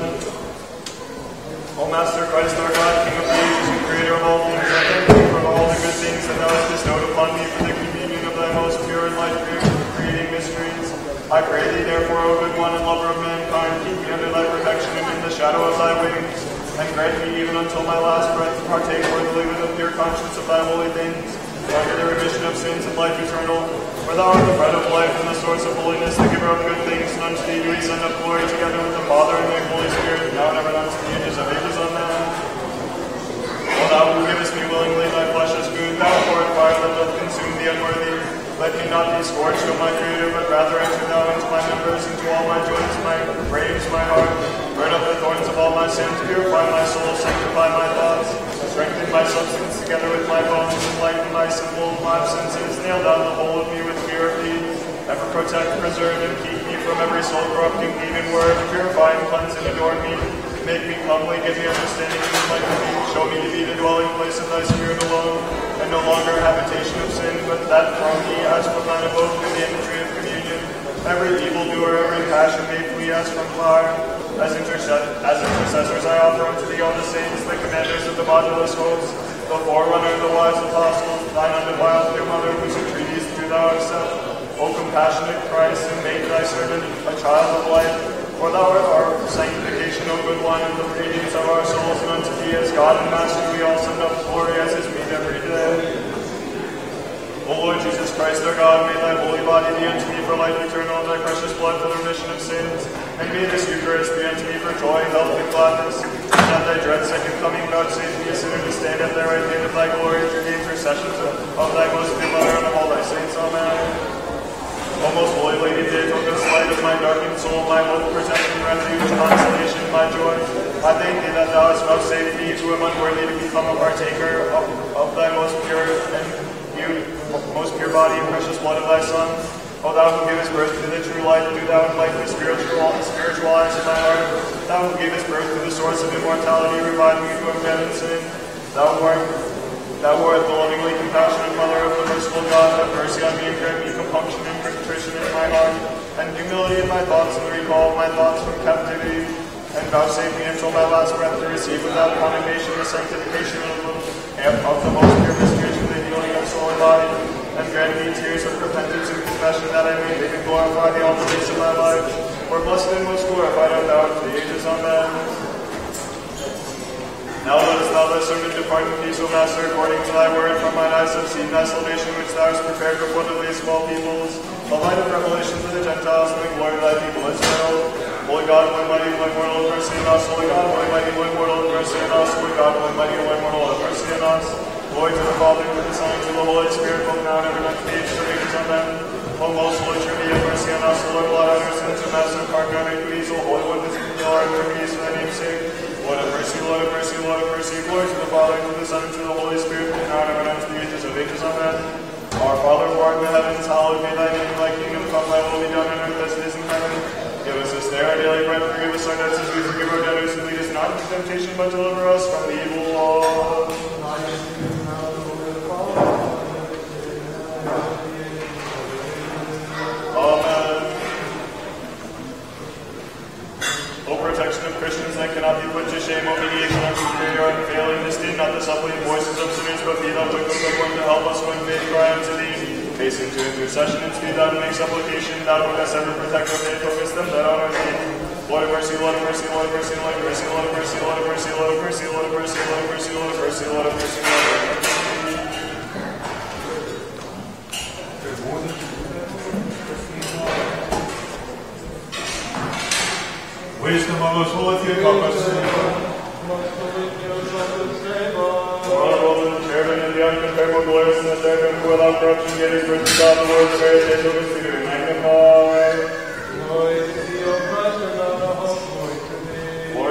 O Master Christ, our God, King of the ages and Creator of all things, I thank thee for all the good things that thou hast bestowed upon me for the communion of thy most pure and life-giving creating mysteries. I pray thee, therefore, O good one and lover of mankind, keep me under thy protection and in the shadow of thy wings, and grant me even until my last breath to partake worthily with a pure conscience of thy holy things, under the remission of sins and life eternal. For thou art the bread of life and the source of holiness, the giver of good things, and unto thee do we send up glory together with the Father and the Holy Spirit, now and ever unto the ages of ages. Amen. O thou who givest me willingly thy flesh as food, thou poured fire that doth consume the unworthy. Let me not be scorched, O my Creator, but rather enter thou into my members, into all my joints, my brains, my heart. Burn up the thorns of all my sins, purify my soul, sanctify my thoughts, strengthen my substance together with my bones, and lighten my symbol of my senses. Nail down the whole of me with fear of thee. Ever protect, preserve, and keep me from every soul-corrupting deed and word. Purify and cleanse and adorn me. Make me humbly, give me understanding and enlightenment. Show me to be the dwelling place of thy Spirit alone, and no longer a habitation of sin, but that from thee as from thine abode in the entry of communion. Every evildoer, every passion may flee as from fire. As intercessors I offer unto thee all the saints, the commanders of the bodiless hosts, the forerunner of the wise apostles, thine undefiled dear mother, whose entreaties through thou hast. O compassionate Christ, who made thy servant a child of light, for thou art our sanctification, O good one, and the radiance of our souls, and unto thee as God and Master we all send up glory as is meet every day. O Lord Jesus Christ, our God, may thy holy body be unto me for life eternal, and thy precious blood for the remission of sins, and may this Eucharist be unto me for joy, health, and gladness, and at thy dread second coming vouchsafe me a sinner to stand at thy right hand of thy glory through the intercessions of thy most dear mother and of all thy saints. Amen. O most holy Lady Theotokos, light of my darkened soul, my hope, protection, refuge, consolation, my joy. Had they did not thou vouchsafe me to him unworthy to become a partaker of thy most pure body and precious blood of thy Son, O thou who givest birth to the true light, do thou enlighten the spiritual eyes of thy heart. Thou who givest birth to the source of immortality, revive me from death and sin. Thou art the lovingly compassionate Mother of the merciful God, have mercy on me and grant me compunction and contrition in my heart, and humility in my thoughts, and the recall of my thoughts from captivity, and vouchsafe me until my last breath to receive without condemnation the sanctification of the most pure mysteries of the healing of soul and body, and grant me tears of repentance and confession that I may live and glorify the all the days of my life, for blessed and most glorified art thou for the ages. Amen. Now lettest thou thy servant depart in peace, O Master, according to thy word, for mine eyes have seen thy salvation, which thou hast prepared before the face of all peoples, the light of revelation to the Gentiles, and the glory of thy people Israel. Holy God, my mighty, my mortal, have mercy on us. Holy God, my mighty, my mortal, have mercy on us. Holy God, my mighty, my mortal, have mercy on us. Glory to the Father, to the Son, and to the Holy Spirit, both now and ever, and to the age of ages. Amen. O most holy Trinity, have mercy on us. Lord, blot out our sins, O Master, pardon our iniquities, O Holy One, visit all our iniquities for thy name's sake. Lord of mercy, Lord of mercy, Lord of mercy, glory to the Father, and to the Son, and to the Holy Spirit, and now and ever, and to the ages of ages. Amen. Our Father, who art in the heavens, hallowed be thy name. Thy kingdom come, thy will be done on earth as it is in heaven. Give us this day our daily bread, and forgive us our debts as we forgive our debtors, and lead us not into temptation, but deliver us from the evil one. Christians that cannot be put to shame, O mediation of superiority and failing this did not the suppliant voices of sinners, but be thou quick with the one to help us when faith cry unto thee. Hasten to intercession and speed thou to make supplication, thou who hast ever protect our faith, focus them that honor thee. Lord of mercy, Lord of mercy, Lord of mercy, Lord of mercy, Lord of mercy, Lord of mercy, Lord of mercy, Lord of mercy, Lord of mercy, Lord of mercy, Lord of mercy, Lord of mercy. Wisdom of most holy Theotokos, the Cherubim and the uncomparable glorious in the Cherubim, who without corruption gave his birth to God, the Lord of the very days of his degree. Magnify. Glory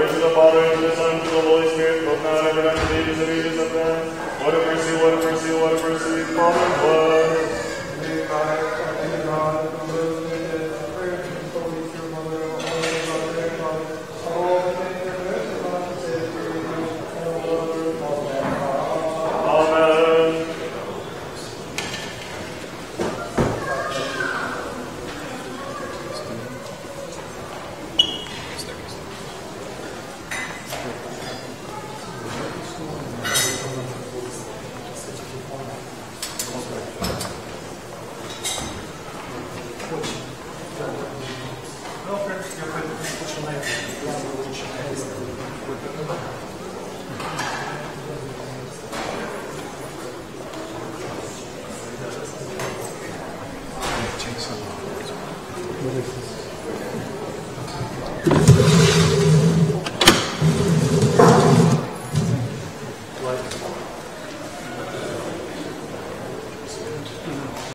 to the Father, and to the Son, and to the Holy Spirit, both now and ever, and to the ages of ages. Amen. What a mercy, what a mercy, what a mercy, Father, Lord.